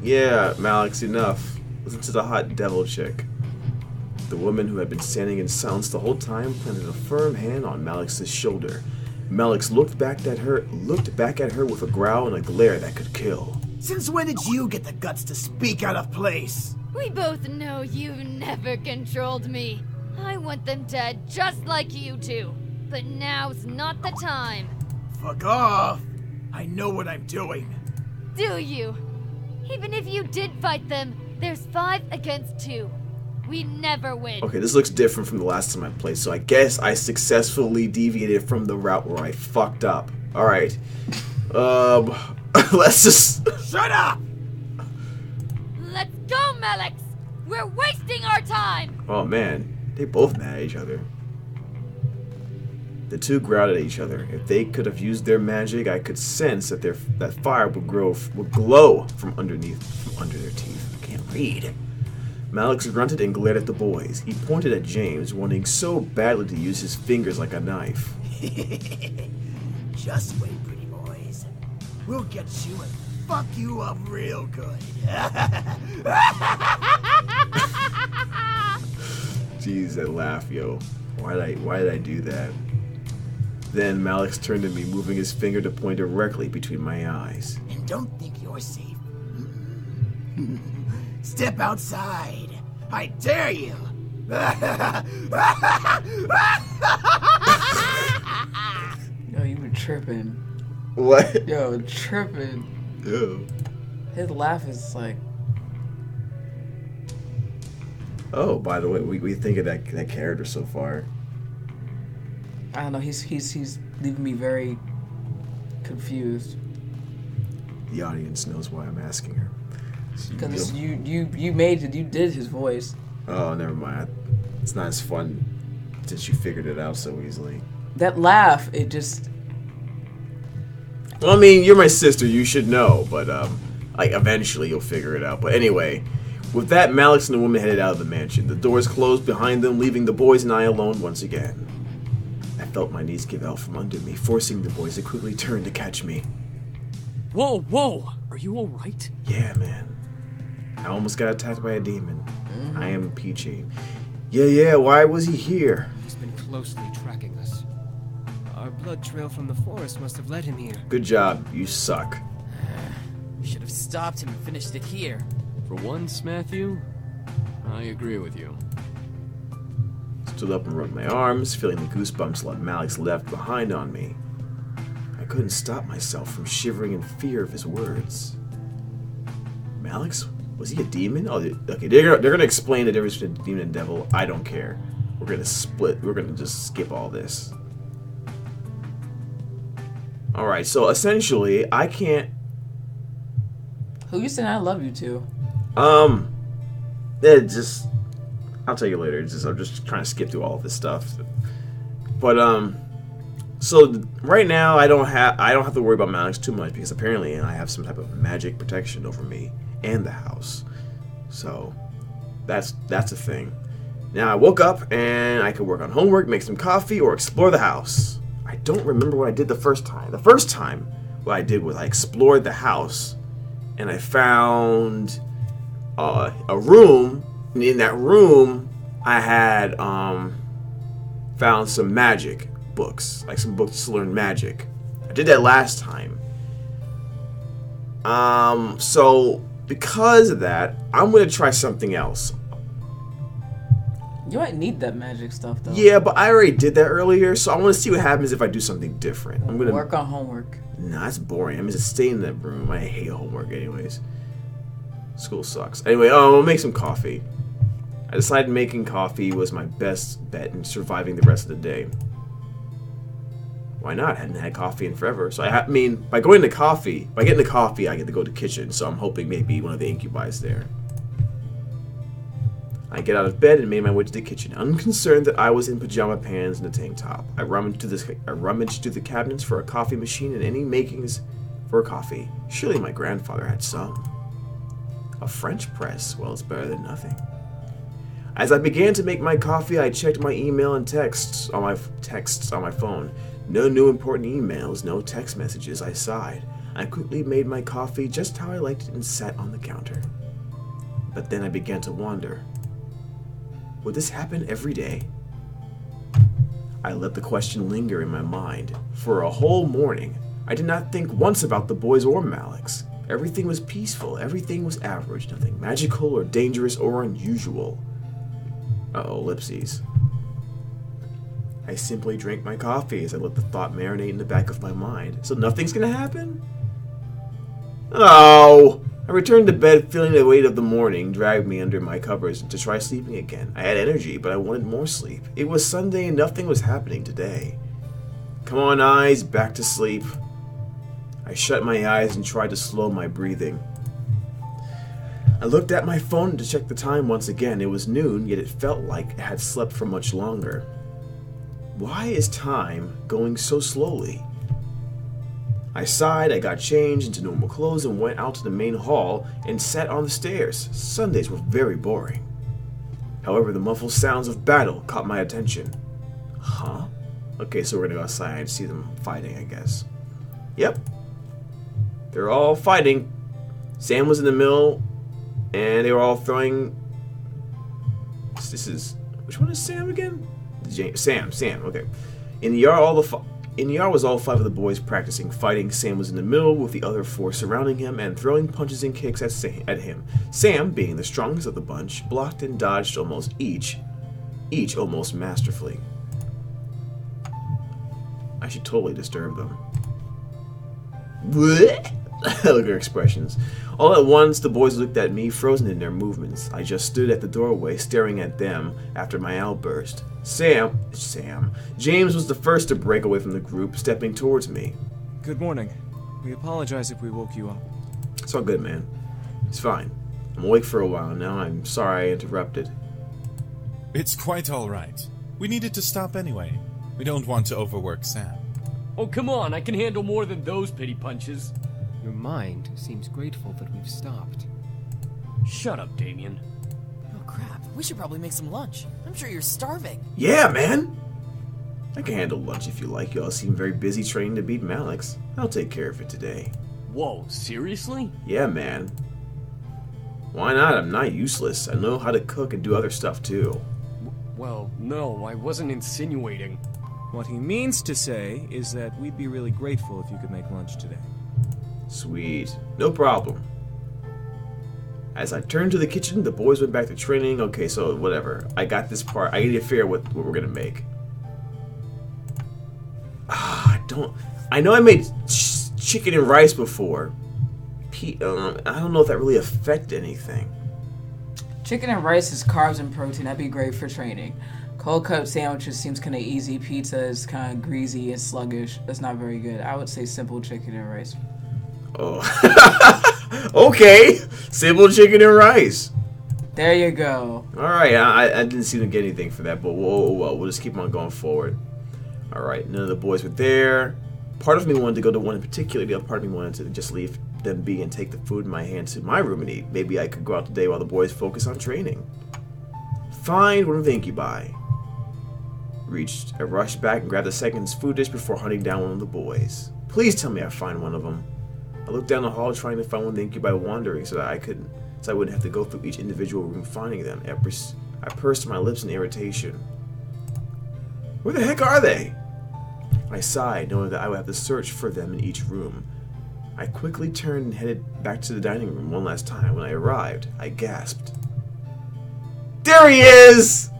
Yeah, Malix, enough. Listen to the hot devil chick. The woman who had been standing in silence the whole time planted a firm hand on Malix's shoulder. Malix looked back at her with a growl and a glare that could kill. Since when did you get the guts to speak out of place? We both know you never controlled me. I want them dead just like you two. But now's not the time. Fuck off! I know what I'm doing. Do you? Even if you did fight them, there's 5 against 2. We never win. Okay, this looks different from the last time I played, so I guess I successfully deviated from the route where I fucked up. Alright. Let's just... Shut up! Let's go, Malix! We're wasting our time! Oh man, they both mad at each other. The two growled at each other. If they could have used their magic, I could sense that that fire would glow from under their teeth. I can't read. Malix grunted and glared at the boys. He pointed at James, wanting so badly to use his fingers like a knife. Just wait, pretty boys. We'll get you and fuck you up real good. Jeez, that laugh, yo. Why did I do that? Then Malix turned to me, moving his finger to point directly between my eyes. And don't think you're safe. Step outside. I dare you. Yo, you were tripping. What? Yo, tripping. Ew. His laugh is like... Oh, by the way, we think of that character so far. I don't know. He's leaving me very confused. The audience knows why I'm asking her. Because you made it. You did his voice. Oh, never mind. It's not as fun since you figured it out so easily. That laugh, it just. Well, I mean, you're my sister. You should know, but like eventually you'll figure it out. But anyway. With that, Malix and the woman headed out of the mansion. The doors closed behind them, leaving the boys and I alone once again. I felt my knees give out from under me, forcing the boys to quickly turn to catch me. Whoa! Are you alright? Yeah, man. I almost got attacked by a demon. Mm-hmm. I am peachy. Yeah, why was he here? He's been closely tracking us. Our blood trail from the forest must have led him here. Good job. You suck. We should have stopped him and finished it here. For once, Matthew, I agree with you. Stood up and rubbed my arms, feeling the goosebumps Malix left behind on me. I couldn't stop myself from shivering in fear of his words. Malix? Was he a demon? Oh, okay, they're gonna explain the difference between demon and devil. I don't care. We're gonna just skip all this. Alright, so essentially, I can't... Who you saying I love you to? I'll tell you later. I'm just trying to skip through all of this stuff. But, so right now I don't have to worry about Malix too much because apparently I have some type of magic protection over me and the house. So, that's a thing. Now I woke up and I could work on homework, make some coffee, or explore the house. I don't remember what I did the first time. The first time what I did was I explored the house and I found... a room, and in that room, I had found some magic books, like some books to learn magic. I did that last time. So because of that, I'm gonna try something else. You might need that magic stuff, though. Yeah, but I already did that earlier, so I want to see what happens if I do something different. I'm gonna work on homework. Nah, that's boring. I'm just staying in that room. I hate homework, anyways. School sucks. Anyway, I'll make some coffee. I decided making coffee was my best bet in surviving the rest of the day. Why not? I hadn't had coffee in forever. So by getting the coffee, I get to go to the kitchen. So I'm hoping maybe one of the incubi is there. I get out of bed and made my way to the kitchen, unconcerned that I was in pajama pants and a tank top. I rummaged through the cabinets for a coffee machine and any makings for coffee. Surely my grandfather had some. A French press? Well, it's better than nothing. As I began to make my coffee, I checked my email and texts on my phone. No new important emails, no text messages. I sighed. I quickly made my coffee just how I liked it and sat on the counter. But then I began to wonder. Would this happen every day? I let the question linger in my mind. For a whole morning, I did not think once about the boys or Malix. Everything was peaceful, everything was average, nothing magical or dangerous or unusual. Uh-oh, ellipses. I simply drank my coffee as I let the thought marinate in the back of my mind. So nothing's gonna happen? Oh! I returned to bed feeling the weight of the morning dragged me under my covers to try sleeping again. I had energy, but I wanted more sleep. It was Sunday and nothing was happening today. Come on, eyes, back to sleep. I shut my eyes and tried to slow my breathing. I looked at my phone to check the time once again. It was noon, yet it felt like I had slept for much longer. Why is time going so slowly? I sighed, I got changed into normal clothes and went out to the main hall and sat on the stairs. Sundays were very boring. However, the muffled sounds of battle caught my attention. Huh? Okay, so we're gonna go outside and see them fighting, I guess. Yep. They're all fighting. Sam was in the middle, and they were all throwing... Which one is Sam again? James, Sam, okay. In the yard was all five of the boys practicing fighting. Sam was in the middle with the other four surrounding him and throwing punches and kicks at him. Sam, being the strongest of the bunch, blocked and dodged almost each almost masterfully. I should totally disturb them. Blech. Look at her expressions. All at once, the boys looked at me, frozen in their movements. I just stood at the doorway, staring at them after my outburst. James was the first to break away from the group, stepping towards me. Good morning. We apologize if we woke you up. It's all good, man. It's fine. I'm awake for a while now. I'm sorry I interrupted. It's quite all right. We needed to stop anyway. We don't want to overwork Sam. Oh, come on. I can handle more than those pity punches. Your mind seems grateful that we've stopped. Shut up, Damien. Oh, crap. We should probably make some lunch. I'm sure you're starving. Yeah, man. I can handle lunch if you like. Y'all seem very busy training to beat Malix. I'll take care of it today. Whoa, seriously? Yeah, man. Why not? I'm not useless. I know how to cook and do other stuff, too. Well, no, I wasn't insinuating. What he means to say is that we'd be really grateful if you could make lunch today. Sweet. No problem. As I turned to the kitchen, the boys went back to training. Okay, so whatever. I got this part. I need to figure out what we're going to make. I know I made chicken and rice before. I don't know if that really affects anything. Chicken and rice is carbs and protein. That'd be great for training. Cold cut sandwiches seems kind of easy. Pizza is kind of greasy and sluggish. That's not very good. I would say simple chicken and rice. Oh. Okay. Simple chicken and rice. There you go. All right. I didn't seem to get anything for that, but whoa. We'll just keep on going forward. All right. None of the boys were there. Part of me wanted to go to one in particular. The other part of me wanted to just leave them be and take the food in my hand to my room and eat. Maybe I could go out today while the boys focus on training. Find one of the incubi. I rushed back and grabbed a second food dish before hunting down one of the boys. Please tell me I find one of them. I looked down the hall trying to find one of the incubi wandering so I wouldn't have to go through each individual room finding them. I pursed my lips in irritation. Where the heck are they? I sighed, knowing that I would have to search for them in each room. I quickly turned and headed back to the dining room one last time. When I arrived, I gasped. There he is!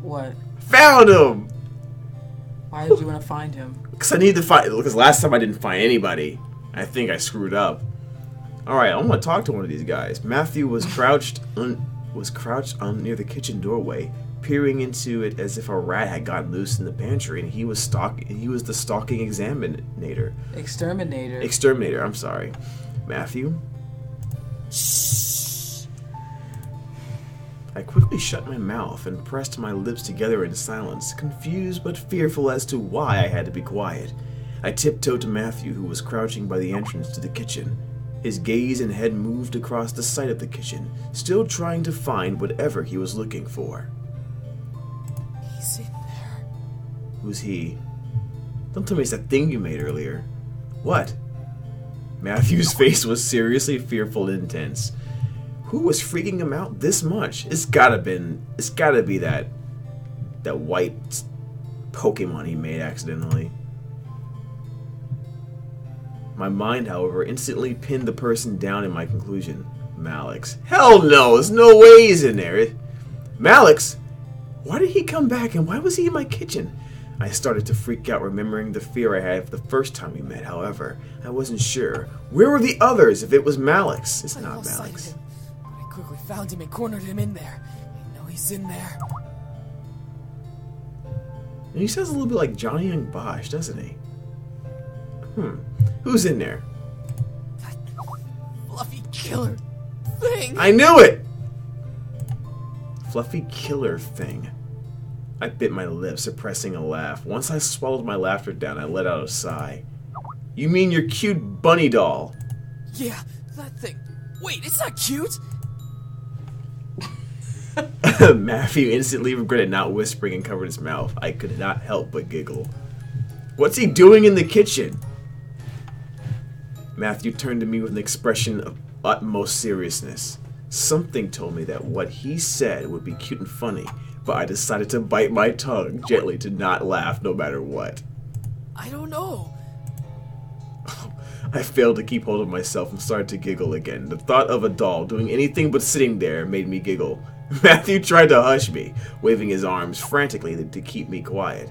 What? Found him! Why did you want to find him? Because last time I didn't find anybody. I think I screwed up. Alright, I want to talk to one of these guys. Matthew was crouched near the kitchen doorway, peering into it as if a rat had gotten loose in the pantry, and he was the stalking examinator. Exterminator, I'm sorry. Matthew? Shh. I quickly shut my mouth and pressed my lips together in silence, confused but fearful as to why I had to be quiet. I tiptoed to Matthew, who was crouching by the entrance to the kitchen. His gaze and head moved across the site of the kitchen, still trying to find whatever he was looking for. He's in there. Who's he? Don't tell me it's that thing you made earlier. What? Matthew's face was seriously fearful and intense. Who was freaking him out this much? It's gotta be that white Pokemon he made accidentally. My mind, however, instantly pinned the person down in my conclusion. Malix. Hell no, there's no way he's in there. Malix? Why did he come back, and why was he in my kitchen? I started to freak out, remembering the fear I had the first time we met. However, I wasn't sure. Where were the others if it was Malix? It's not Malix. I quickly found him and cornered him in there. I know he's in there. And he sounds a little bit like Johnny Young Bosch, doesn't he? Who's in there? That fluffy killer thing. I knew it! Fluffy killer thing. I bit my lip, suppressing a laugh. Once I swallowed my laughter down, I let out a sigh. You mean your cute bunny doll? Yeah, that thing. Wait, it's not cute! Matthew instantly regretted not whispering and covered his mouth. I could not help but giggle. What's he doing in the kitchen? Matthew turned to me with an expression of utmost seriousness. Something told me that what he said would be cute and funny, but I decided to bite my tongue gently to not laugh no matter what. I don't know. I failed to keep hold of myself and started to giggle again. The thought of a doll doing anything but sitting there made me giggle. Matthew tried to hush me, waving his arms frantically to keep me quiet.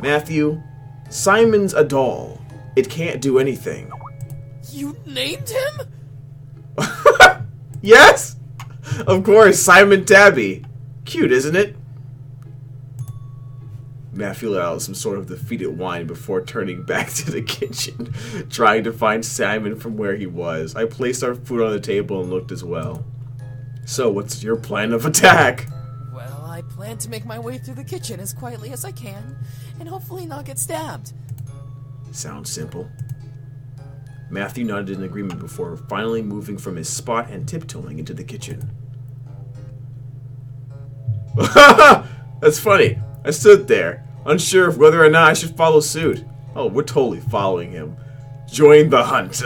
Matthew, Simon's a doll. It can't do anything. You named him? Yes! Of course, Simon Tabby. Cute, isn't it? Matthew let out some sort of defeated whine before turning back to the kitchen, trying to find Simon from where he was. I placed our food on the table and looked as well. So, what's your plan of attack? Well, I plan to make my way through the kitchen as quietly as I can, and hopefully not get stabbed. Sounds simple. Matthew nodded in agreement before finally moving from his spot and tiptoeing into the kitchen. That's funny. I stood there, unsure of whether or not I should follow suit. Oh, we're totally following him. Join the hunt.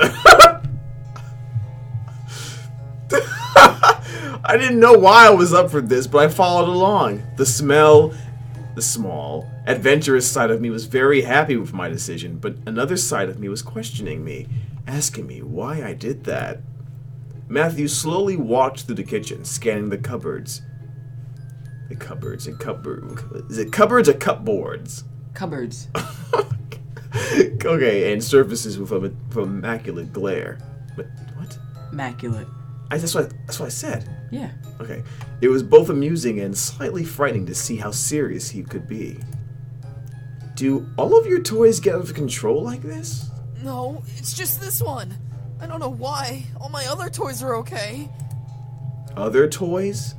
I didn't know why I was up for this, but I followed along. The small, adventurous side of me was very happy with my decision, but another side of me was questioning me, asking me why I did that. Matthew slowly walked through the kitchen, scanning the cupboards. The cupboards and cupboard. Is it cupboards or cupboards? Cupboards. Okay, and surfaces with a immaculate glare. What? Immaculate. That's what I said. Yeah. Okay. It was both amusing and slightly frightening to see how serious he could be. Do all of your toys get out of control like this? No, it's just this one. I don't know why. All my other toys are okay. Other toys?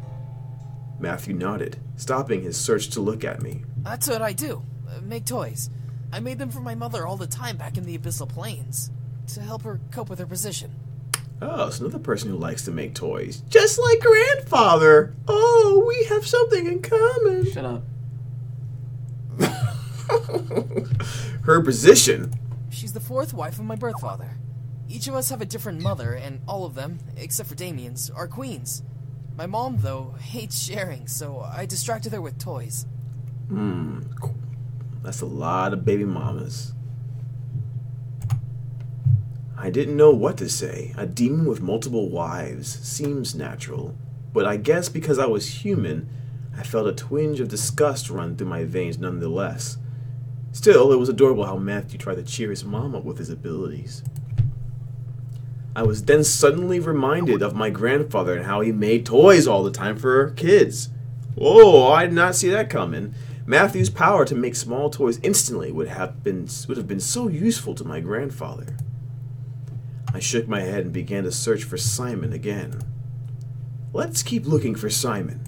Matthew nodded, stopping his search to look at me. That's what I do. Make toys. I made them for my mother all the time back in the Abyssal Plains to help her cope with her position. Oh, it's another person who likes to make toys. Just like grandfather. Oh, we have something in common. Shut up. Her position? She's the fourth wife of my birth father. Each of us have a different mother, and all of them, except for Damien's, are queens. My mom, though, hates sharing, so I distracted her with toys. Hmm. That's a lot of baby mamas. I didn't know what to say. A demon with multiple wives seems natural, but I guess because I was human, I felt a twinge of disgust run through my veins nonetheless. Still, it was adorable how Matthew tried to cheer his mom up with his abilities. I was then suddenly reminded of my grandfather and how he made toys all the time for kids. Whoa, I did not see that coming. Matthew's power to make small toys instantly would have been so useful to my grandfather. I shook my head and began to search for Simon again. Let's keep looking for Simon.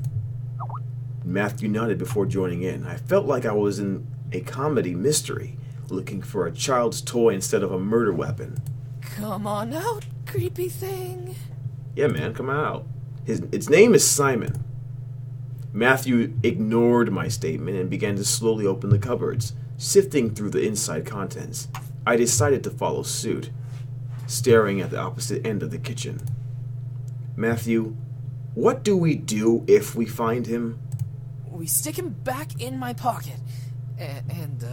Matthew nodded before joining in. I felt like I was in a comedy mystery, looking for a child's toy instead of a murder weapon. Come on out, creepy thing. Yeah, man, come out. Its name is Simon. Matthew ignored my statement and began to slowly open the cupboards, sifting through the inside contents. I decided to follow suit, staring at the opposite end of the kitchen. Matthew, what do we do if we find him? We stick him back in my pocket. And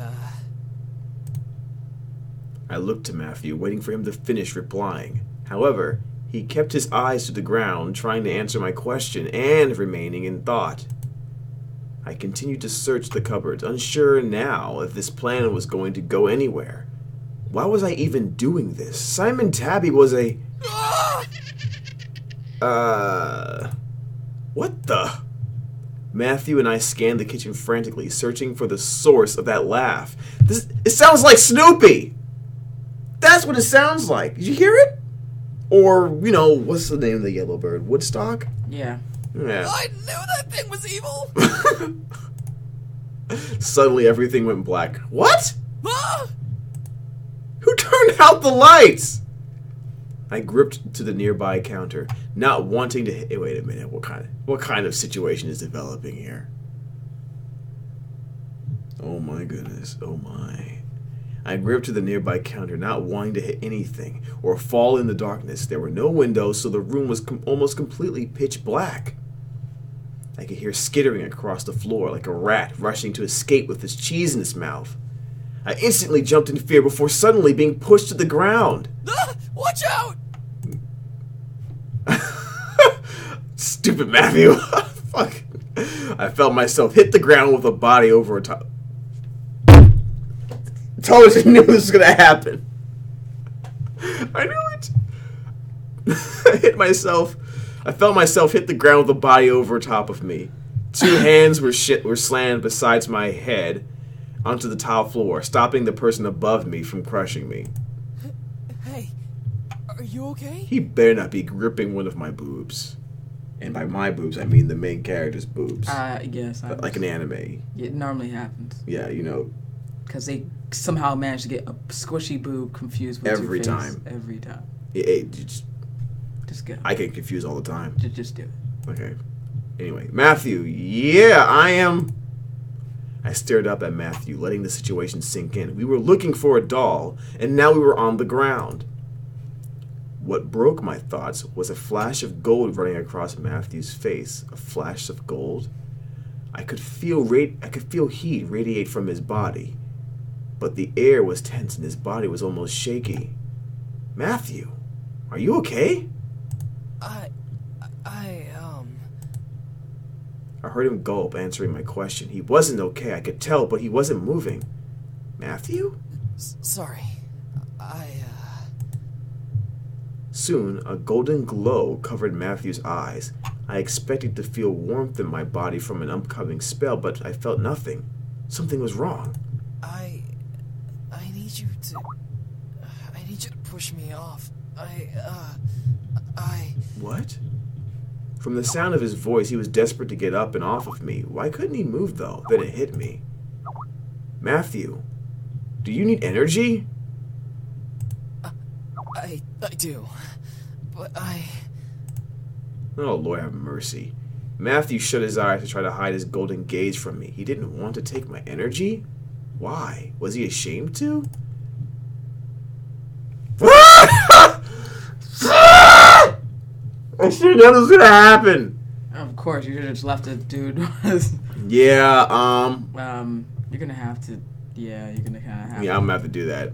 I looked to Matthew, waiting for him to finish replying. However, he kept his eyes to the ground, trying to answer my question and remaining in thought. I continued to search the cupboards, unsure now if this plan was going to go anywhere. Why was I even doing this? Simon Tabby was a... What the... Matthew and I scanned the kitchen frantically, searching for the source of that laugh. It sounds like Snoopy! That's what it sounds like. Did you hear it? Or, you know, what's the name of the yellow bird? Woodstock? Yeah. I knew that thing was evil! Suddenly everything went black. What? Who turned out the lights? I gripped to the nearby counter, not wanting to hit... Hey, wait a minute, what kind of situation is developing here? Oh my goodness, oh my... I gripped to the nearby counter, not wanting to hit anything or fall in the darkness. There were no windows, so the room was almost completely pitch black. I could hear skittering across the floor like a rat rushing to escape with his cheese in his mouth. I instantly jumped in fear before suddenly being pushed to the ground. Watch out! Stupid Matthew. Fuck. I felt myself hit the ground with a body over top. I totally knew this was going to happen. I knew it I hit myself. I felt myself hit the ground with a body over top of me. Two hands were slammed besides my head onto the tile floor, stopping the person above me from crushing me. Hey, are you okay? He better not be gripping one of my boobs. And by my boobs, I mean the main character's boobs. Yes. I guess. Like an anime. It normally happens. Yeah, you know. Because they somehow manage to get a squishy boob confused with every two time. Every time. Just go. I get confused all the time. Just do it. Okay. Anyway, Matthew. Yeah, I am. I stared up at Matthew, letting the situation sink in. We were looking for a doll, and now we were on the ground. What broke my thoughts was a flash of gold running across Matthew's face. A flash of gold? I could feel heat radiate from his body, but the air was tense and his body was almost shaky. Matthew, are you okay? I heard him gulp, answering my question. He wasn't okay, I could tell, but he wasn't moving. Matthew? Sorry. Soon, a golden glow covered Matthew's eyes. I expected to feel warmth in my body from an upcoming spell, but I felt nothing. Something was wrong. I need you to push me off. What? From the sound of his voice, he was desperate to get up and off of me. Why couldn't he move, though? Then it hit me. Matthew, do you need energy? I do, but I... Oh, Lord have mercy. Matthew shut his eyes to try to hide his golden gaze from me. He didn't want to take my energy? Why? Was he ashamed to? I should have known this was gonna happen. Of course, you should have just left it, dude. Yeah, you're gonna have to... Yeah, you're gonna kind of have to... Yeah, I'm gonna have to do that.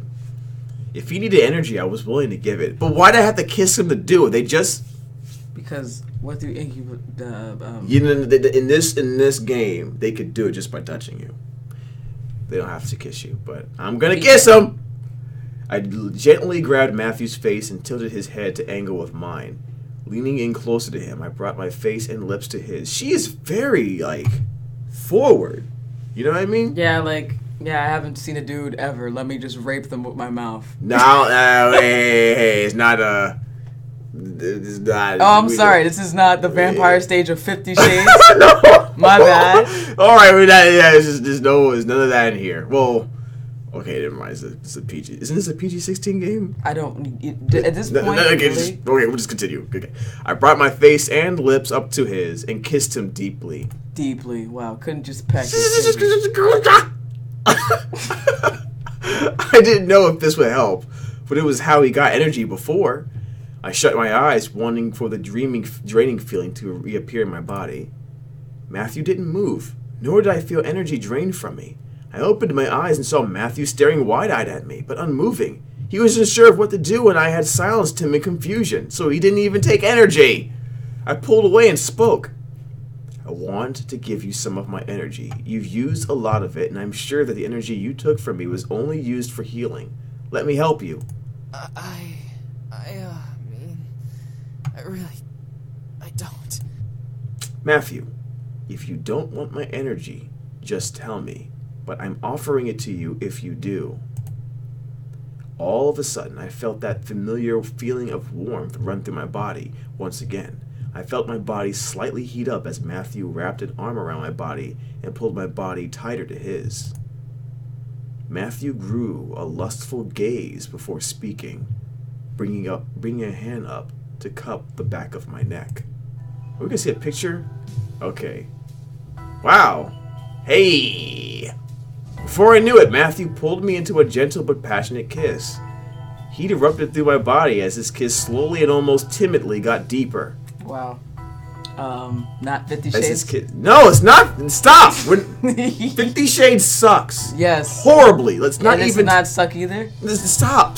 If he needed energy, I was willing to give it. But why'd I have to kiss him to do it? They just... Because what do you think you know, in this game, they could do it just by touching you. They don't have to kiss you, but I'm gonna kiss him. I gently grabbed Matthew's face and tilted his head to angle with mine. Leaning in closer to him, I brought my face and lips to his. She is very forward. You know what I mean? Yeah, I haven't seen a dude ever. Let me just rape them with my mouth. No, hey, it's not a... sorry. This is not the vampire stage of 50 Shades. No, my bad. All right, there's none of that in here. Well, okay, never mind. It's a PG. Isn't this a PG-16 game? I don't. At this point, we'll just continue. Okay, I brought my face and lips up to his and kissed him deeply. Deeply. Wow, couldn't just peck. I didn't know if this would help, but it was how he got energy before. I shut my eyes, wanting for the draining feeling to reappear in my body. Matthew didn't move, nor did I feel energy drained from me. I opened my eyes and saw Matthew staring wide-eyed at me, but unmoving. He was unsure of what to do, and I had silenced him in confusion, so he didn't even take energy. I pulled away and spoke. I want to give you some of my energy. You've used a lot of it, and I'm sure that the energy you took from me was only used for healing. Let me help you. I don't. Matthew, if you don't want my energy, just tell me. But I'm offering it to you if you do. All of a sudden, I felt that familiar feeling of warmth run through my body once again. I felt my body slightly heat up as Matthew wrapped an arm around my body and pulled my body tighter to his. Matthew grew a lustful gaze before speaking, bringing a hand up to cup the back of my neck. Are we gonna see a picture? Okay. Wow. Hey! Before I knew it, Matthew pulled me into a gentle but passionate kiss. Heat erupted through my body as his kiss slowly and almost timidly got deeper. Wow. Not 50 Shades? No, it's not! Stop! 50 Shades sucks. Yes. Horribly. Let's not even... not suck either? Stop.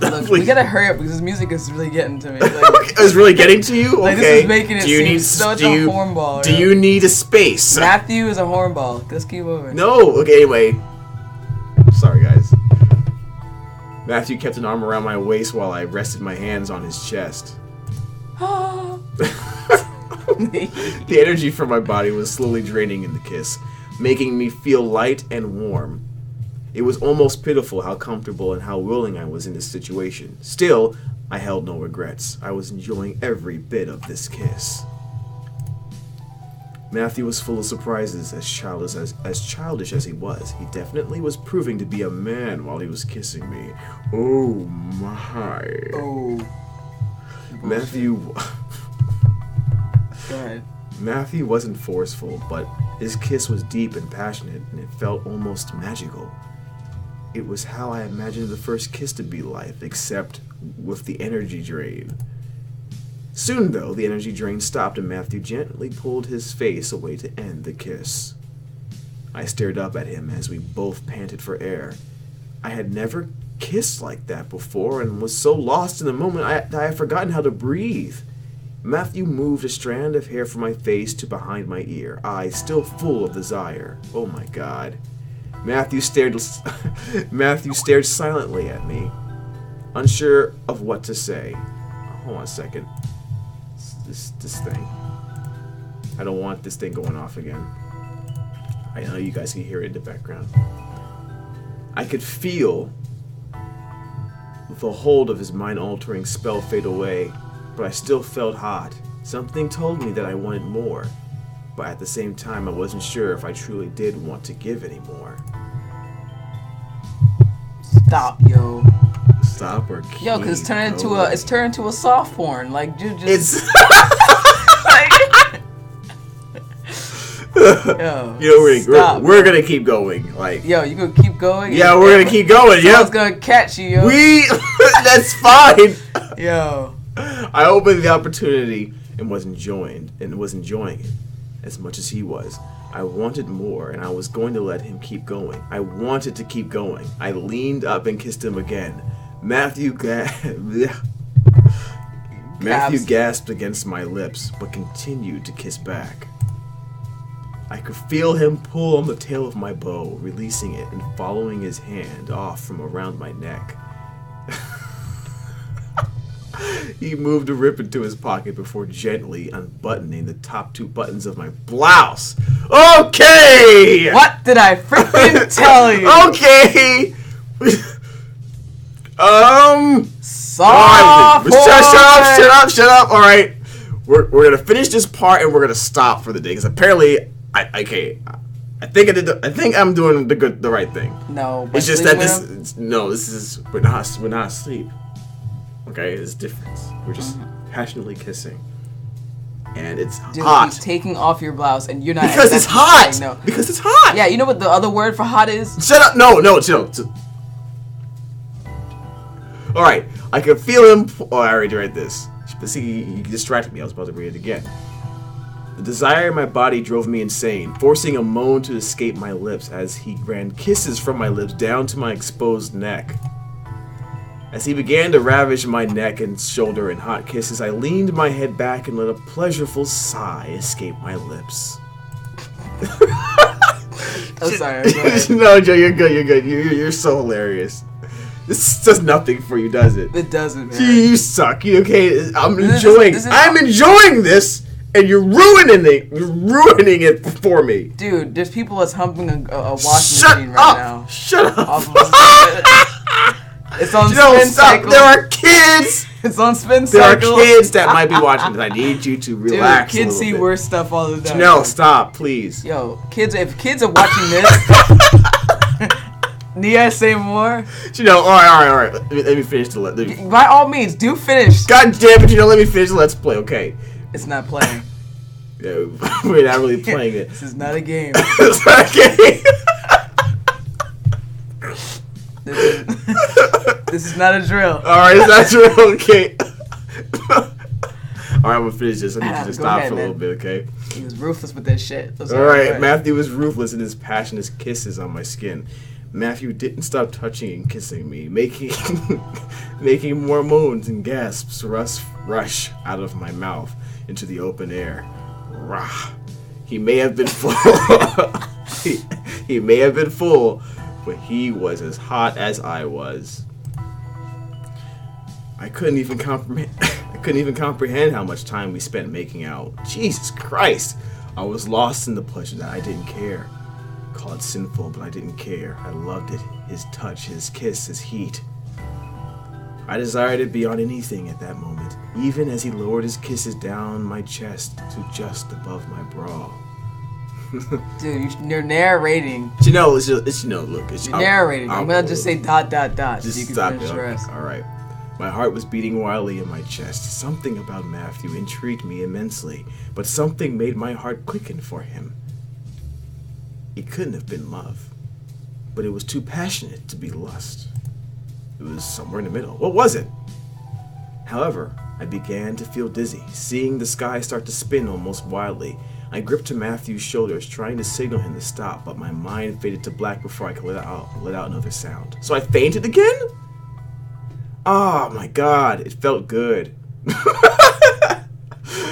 Look, we gotta hurry up because this music is really getting to me. It's really getting to you? Okay. This is making it seem so it's a hornball. Do you need a space? Matthew is a hornball. Just keep moving. No. Okay, anyway. Sorry, guys. Matthew kept an arm around my waist while I rested my hands on his chest. The energy from my body was slowly draining in the kiss, making me feel light and warm. It was almost pitiful how comfortable and how willing I was in this situation. Still, I held no regrets. I was enjoying every bit of this kiss. Matthew was full of surprises, as childish as he was. He definitely was proving to be a man while he was kissing me. Oh my. Oh. Bullshit. Matthew wasn't forceful, but his kiss was deep and passionate, and it felt almost magical. It was how I imagined the first kiss to be like, except with the energy drain. Soon, though, the energy drain stopped, and Matthew gently pulled his face away to end the kiss. I stared up at him as we both panted for air. I had never kissed like that before and was so lost in the moment I had forgotten how to breathe. Matthew moved a strand of hair from my face to behind my ear, eyes still full of desire. Oh my God. Matthew stared silently at me, unsure of what to say. Hold on a second. This thing. I don't want this thing going off again. I know you guys can hear it in the background. I could feel the hold of his mind-altering spell fade away, but I still felt hot. Something told me that I wanted more, but at the same time I wasn't sure if I truly did want to give any more. Stop, yo. Stop or keep. Yo, because it's turned into a soft porn. Like, dude, just... Yo, you know, we're gonna keep going. Like, yo, you gonna keep going? Yeah, we're gonna keep going. Yeah, someone's gonna catch you. Yo. That's fine. Yo, I opened the opportunity and was enjoying it as much as he was. I wanted more, and I was going to let him keep going. I wanted to keep going. I leaned up and kissed him again. Matthew gasped against my lips, but continued to kiss back. I could feel him pull on the tail of my bow, releasing it and following his hand off from around my neck. He moved a rip into his pocket before gently unbuttoning the top two buttons of my blouse. Okay! What did I freaking tell you? Okay! Soft! Shut up! Alright. We're gonna finish this part and we're gonna stop for the day, because apparently... I think I'm doing the right thing. No, but it's just that we're not asleep. Okay, it's different. We're just passionately kissing, and it's hot. Dude, taking off your blouse and you're not because it's hot. Right, no. Because it's hot. Yeah, you know what the other word for hot is? Shut up! No. All right, I can feel him. Oh, I already read this. But see, he distracted me. I was about to read it again. The desire in my body drove me insane, forcing a moan to escape my lips as he ran kisses from my lips down to my exposed neck. As he began to ravage my neck and shoulder in hot kisses, I leaned my head back and let a pleasureful sigh escape my lips. I'm sorry. No, Joe, you're good. You're so hilarious. This does nothing for you, does it? It doesn't, man. Gee, you suck. Okay, I'm enjoying this. And you're ruining it. You're ruining it for me, dude. There's people that's humping a washing machine right now. Shut up! It's on spin cycle. There are kids. It's on spin cycle. There are kids that might be watching this. I need you to relax. Dude, kids see worse stuff all the time. No, stop, please. Yo, kids. If kids are watching this, need I say more? You know, all right. Let me finish the. By all means, do finish. God damn it! You know, let me finish the Let's Play, okay? It's not playing. No, we're not really playing it. This is not a game. It's not a game. This is not a drill. Alright, it's not a drill. Okay. Alright, I'm going to finish this. I need you to stop ahead, for a little bit, okay? He was ruthless with that shit. Alright, Matthew was ruthless in his passionate kisses on my skin. Matthew didn't stop touching and kissing me, making more moans and gasps rush out of my mouth into the open air. Rah. He may have been full, but he was as hot as I was. I couldn't even comprehend how much time we spent making out. Jesus Christ! I was lost in the pleasure that I didn't care. Called sinful, but I didn't care. I loved it. His touch, his kiss, his heat. I desired it beyond anything at that moment, even as he lowered his kisses down my chest to just above my bra. Dude, you're narrating. You're narrating. I'm gonna just say ... Just so you can stop finish it. Rest. All right. My heart was beating wildly in my chest. Something about Matthew intrigued me immensely, but something made my heart quicken for him. It couldn't have been love, but it was too passionate to be lust. It was somewhere in the middle. What was it? However, I began to feel dizzy, seeing the sky start to spin almost wildly. I gripped to Matthew's shoulders, trying to signal him to stop, but my mind faded to black before I could let out another sound. So I fainted again? Oh my god, it felt good.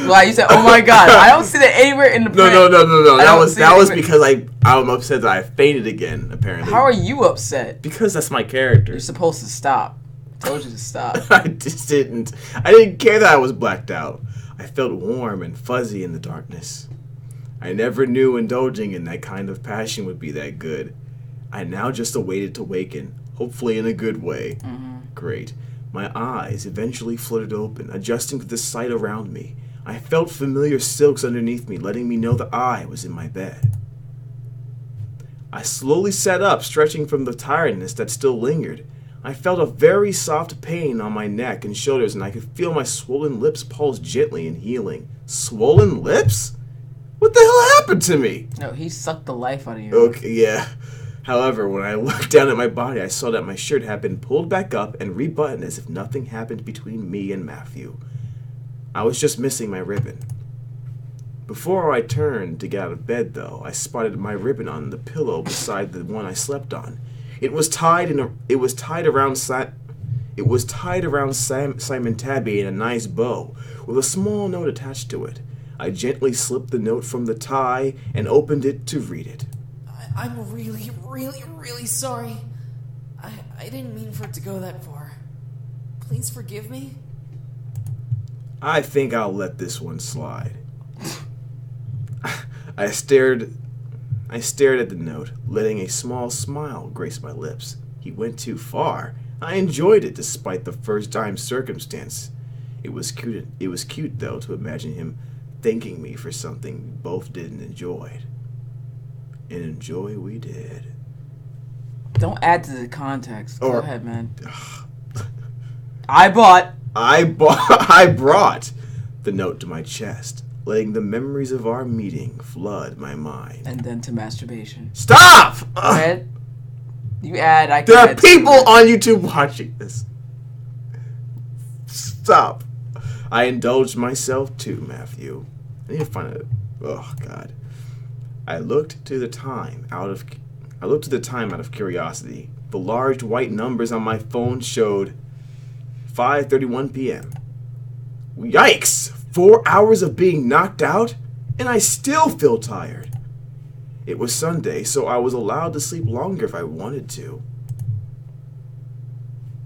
Wow, you said, oh my god. I don't see that anywhere in the print. No. That was because I'm upset that I fainted again, apparently. How are you upset? Because that's my character. You're supposed to stop. I told you to stop. I just didn't. I didn't care that I was blacked out. I felt warm and fuzzy in the darkness. I never knew indulging in that kind of passion would be that good. I now just awaited to waken, hopefully in a good way. Mm-hmm. Great. My eyes eventually fluttered open, adjusting to the sight around me. I felt familiar silks underneath me, letting me know that I was in my bed. I slowly sat up, stretching from the tiredness that still lingered. I felt a very soft pain on my neck and shoulders, and I could feel my swollen lips pulse gently and healing. Swollen lips? What the hell happened to me? No, he sucked the life out of you. Okay, yeah. However, when I looked down at my body, I saw that my shirt had been pulled back up and rebuttoned as if nothing happened between me and Matthew. I was just missing my ribbon. Before I turned to get out of bed, though, I spotted my ribbon on the pillow beside the one I slept on. It was tied around Simon Tabby in a nice bow, with a small note attached to it. I gently slipped the note from the tie and opened it to read it. I'm really, really, really sorry. I didn't mean for it to go that far. Please forgive me. I think I'll let this one slide. I stared at the note, letting a small smile grace my lips. He went too far. I enjoyed it despite the first-time circumstance. It was cute, though, to imagine him thanking me for something we both didn't enjoy. And enjoy we did. Don't add to the context. Go ahead, man. I brought the note to my chest, letting the memories of our meeting flood my mind. And then to masturbation. Stop! There are people on YouTube watching this. Stop. I indulged myself too, Matthew. I need to find a... Oh, God. I looked to the time out of curiosity. The large white numbers on my phone showed 5:31 p.m. Yikes! 4 hours of being knocked out, and I still feel tired. It was Sunday, so I was allowed to sleep longer if I wanted to.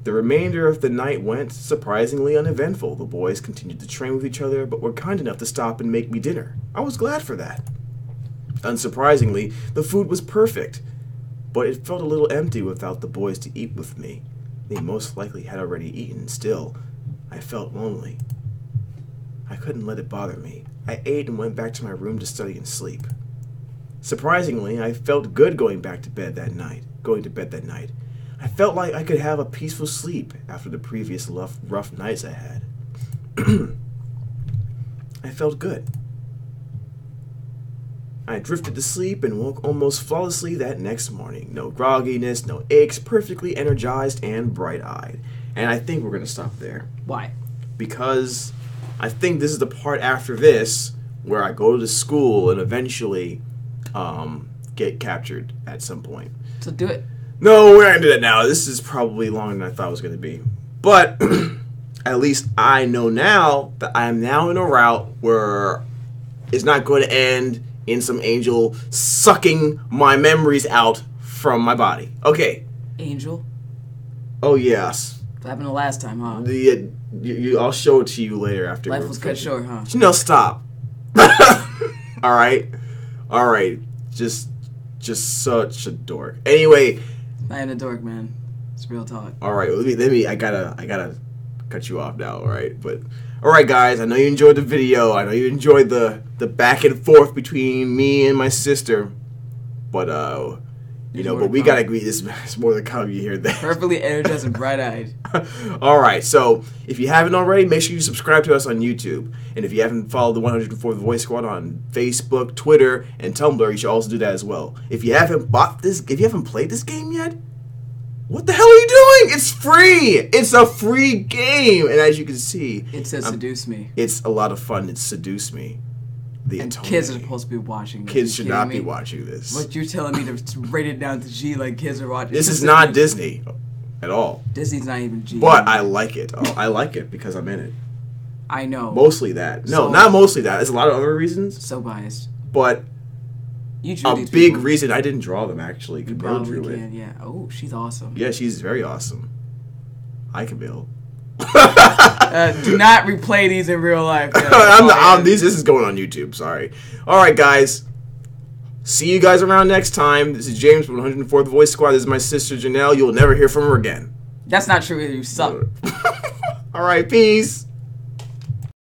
The remainder of the night went surprisingly uneventful. The boys continued to train with each other, but were kind enough to stop and make me dinner. I was glad for that. Unsurprisingly, the food was perfect, but it felt a little empty without the boys to eat with me. They most likely had already eaten. Still, I felt lonely. I couldn't let it bother me. I ate and went back to my room to study and sleep. Surprisingly, I felt good going to bed that night. I felt like I could have a peaceful sleep after the previous rough nights I had. I felt good. I drifted to sleep and woke almost flawlessly that next morning. No grogginess, no aches, perfectly energized and bright-eyed. And I think we're going to stop there. Why? Because... I think this is the part after this where I go to school and eventually get captured at some point. So do it. No, we're not going to do that now. This is probably longer than I thought it was going to be. But at least I know now that I am now in a route where it's not going to end in some angel sucking my memories out from my body. Okay. Angel? Oh, yes. What happened the last time, huh? I'll show it to you later after. Life was cut short, huh? No, stop. All right. Just such a dork. Anyway. I am a dork, man. It's real talk. All right. Let me. I gotta cut you off now. All right. But all right, guys. I know you enjoyed the video. I know you enjoyed the back and forth between me and my sister. But but we gotta agree. This is more than comedy. You hear that? Perfectly energized and bright-eyed. All right. So if you haven't already, make sure you subscribe to us on YouTube. And if you haven't followed the 104th Voice Squad on Facebook, Twitter, and Tumblr, you should also do that as well. If you haven't played this game yet. What the hell are you doing? It's free! It's a free game! And as you can see... It says Seduce Me. It's a lot of fun. It's Seduce Me. Kids are supposed to be watching this. Kids should not be watching this. What, you're telling me to rate it down to G like kids are watching? This is not Disney at all. Disney's not even G. But I like it. Oh, I like it because I'm in it. I know. Mostly that. No, so, not mostly that. There's a lot of other reasons. So biased. But... A big people. Reason I didn't draw them actually. Cabell drew it. Yeah. Oh, she's awesome. Yeah, she's very awesome. Hi, Cabell. Do not replay these in real life. This is going on YouTube. Sorry. All right, guys. See you guys around next time. This is James from 104th Voice Squad. This is my sister Janelle. You'll never hear from her again. That's not true either. You suck. All right. Peace.